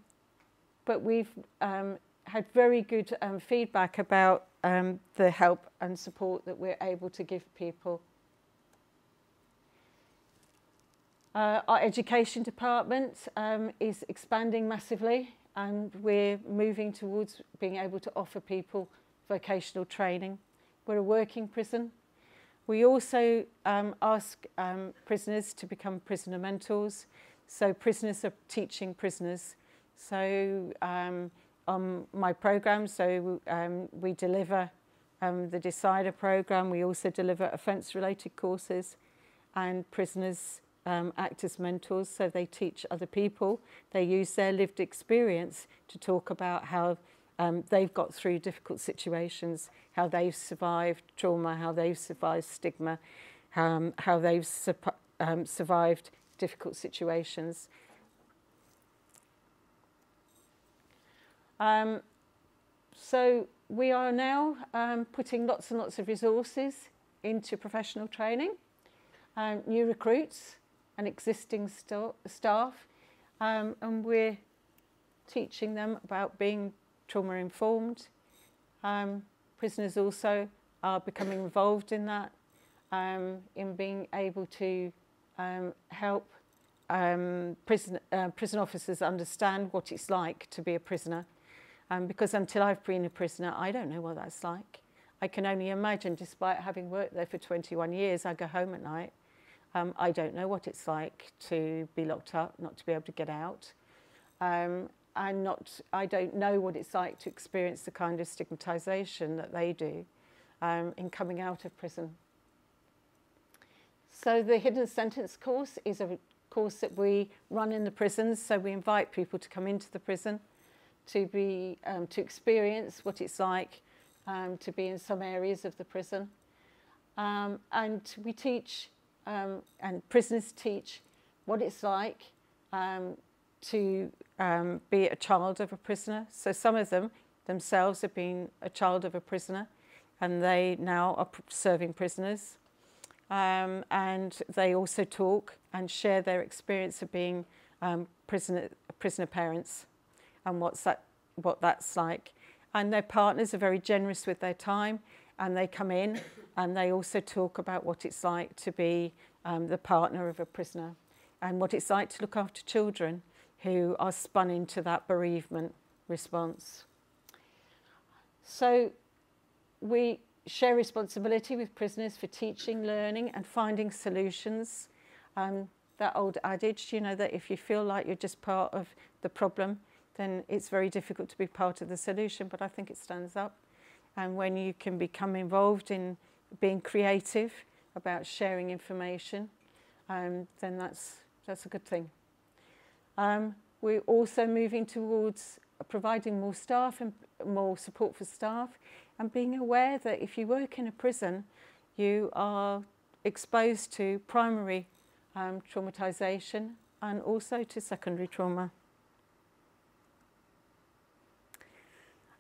but we've um, had very good um, feedback about um, the help and support that we're able to give people. Uh, our education department um, is expanding massively and we're moving towards being able to offer people vocational training. We're a working prison. We also um, ask um, prisoners to become prisoner mentors. So prisoners are teaching prisoners. So um, on my programme, so um, we deliver um, the Decider programme. We also deliver offence-related courses and prisoners um, act as mentors. So they teach other people. They use their lived experience to talk about how Um, they've got through difficult situations, how they've survived trauma, how they've survived stigma, um, how they've um, survived difficult situations. Um, so we are now um, putting lots and lots of resources into professional training, um, new recruits and existing st staff, um, and we're teaching them about being trauma informed. Um, prisoners also are becoming involved in that, um, in being able to um, help um, prison, uh, prison officers understand what it's like to be a prisoner. Um, because until I've been a prisoner, I don't know what that's like. I can only imagine, despite having worked there for twenty-one years, I go home at night. Um, I don't know what it's like to be locked up, not to be able to get out. Um, and not, I don't know what it's like to experience the kind of stigmatisation that they do um, in coming out of prison. So the Hidden Sentence course is a course that we run in the prisons. So we invite people to come into the prison to, be, um, to experience what it's like um, to be in some areas of the prison. Um, and we teach, um, and prisoners teach what it's like um, to um, be a child of a prisoner. So some of them themselves have been a child of a prisoner and they now are serving prisoners. Um, and they also talk and share their experience of being um, prisoner, prisoner parents and what's that, what that's like. And their partners are very generous with their time and they come in and they also talk about what it's like to be um, the partner of a prisoner and what it's like to look after children who are spun into that bereavement response. So we share responsibility with prisoners for teaching, learning and finding solutions. Um, that old adage, you know, that if you feel like you're just part of the problem, then it's very difficult to be part of the solution, but I think it stands up. And when you can become involved in being creative about sharing information, um, then that's, that's a good thing. Um, we're also moving towards providing more staff and more support for staff and being aware that if you work in a prison, you are exposed to primary um, traumatisation and also to secondary trauma.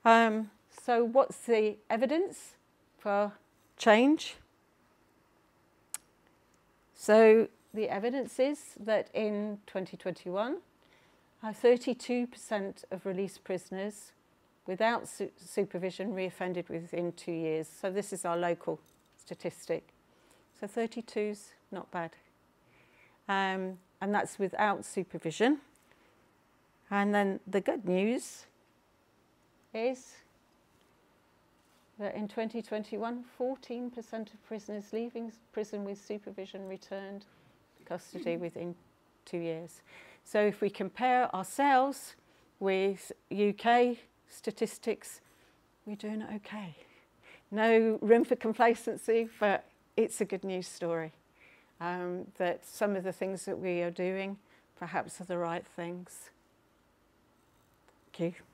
Um, so what's the evidence for change? So the evidence is that in twenty twenty-one, thirty-two percent of released prisoners without su supervision reoffended within two years. So this is our local statistic. So thirty-two's not bad. Um, and that's without supervision. And then the good news is that in twenty twenty-one, fourteen percent of prisoners leaving prison with supervision returned to custody within two years. So if we compare ourselves with U K statistics, we're doing okay. No room for complacency, but it's a good news story um, that some of the things that we are doing perhaps are the right things. Thank you.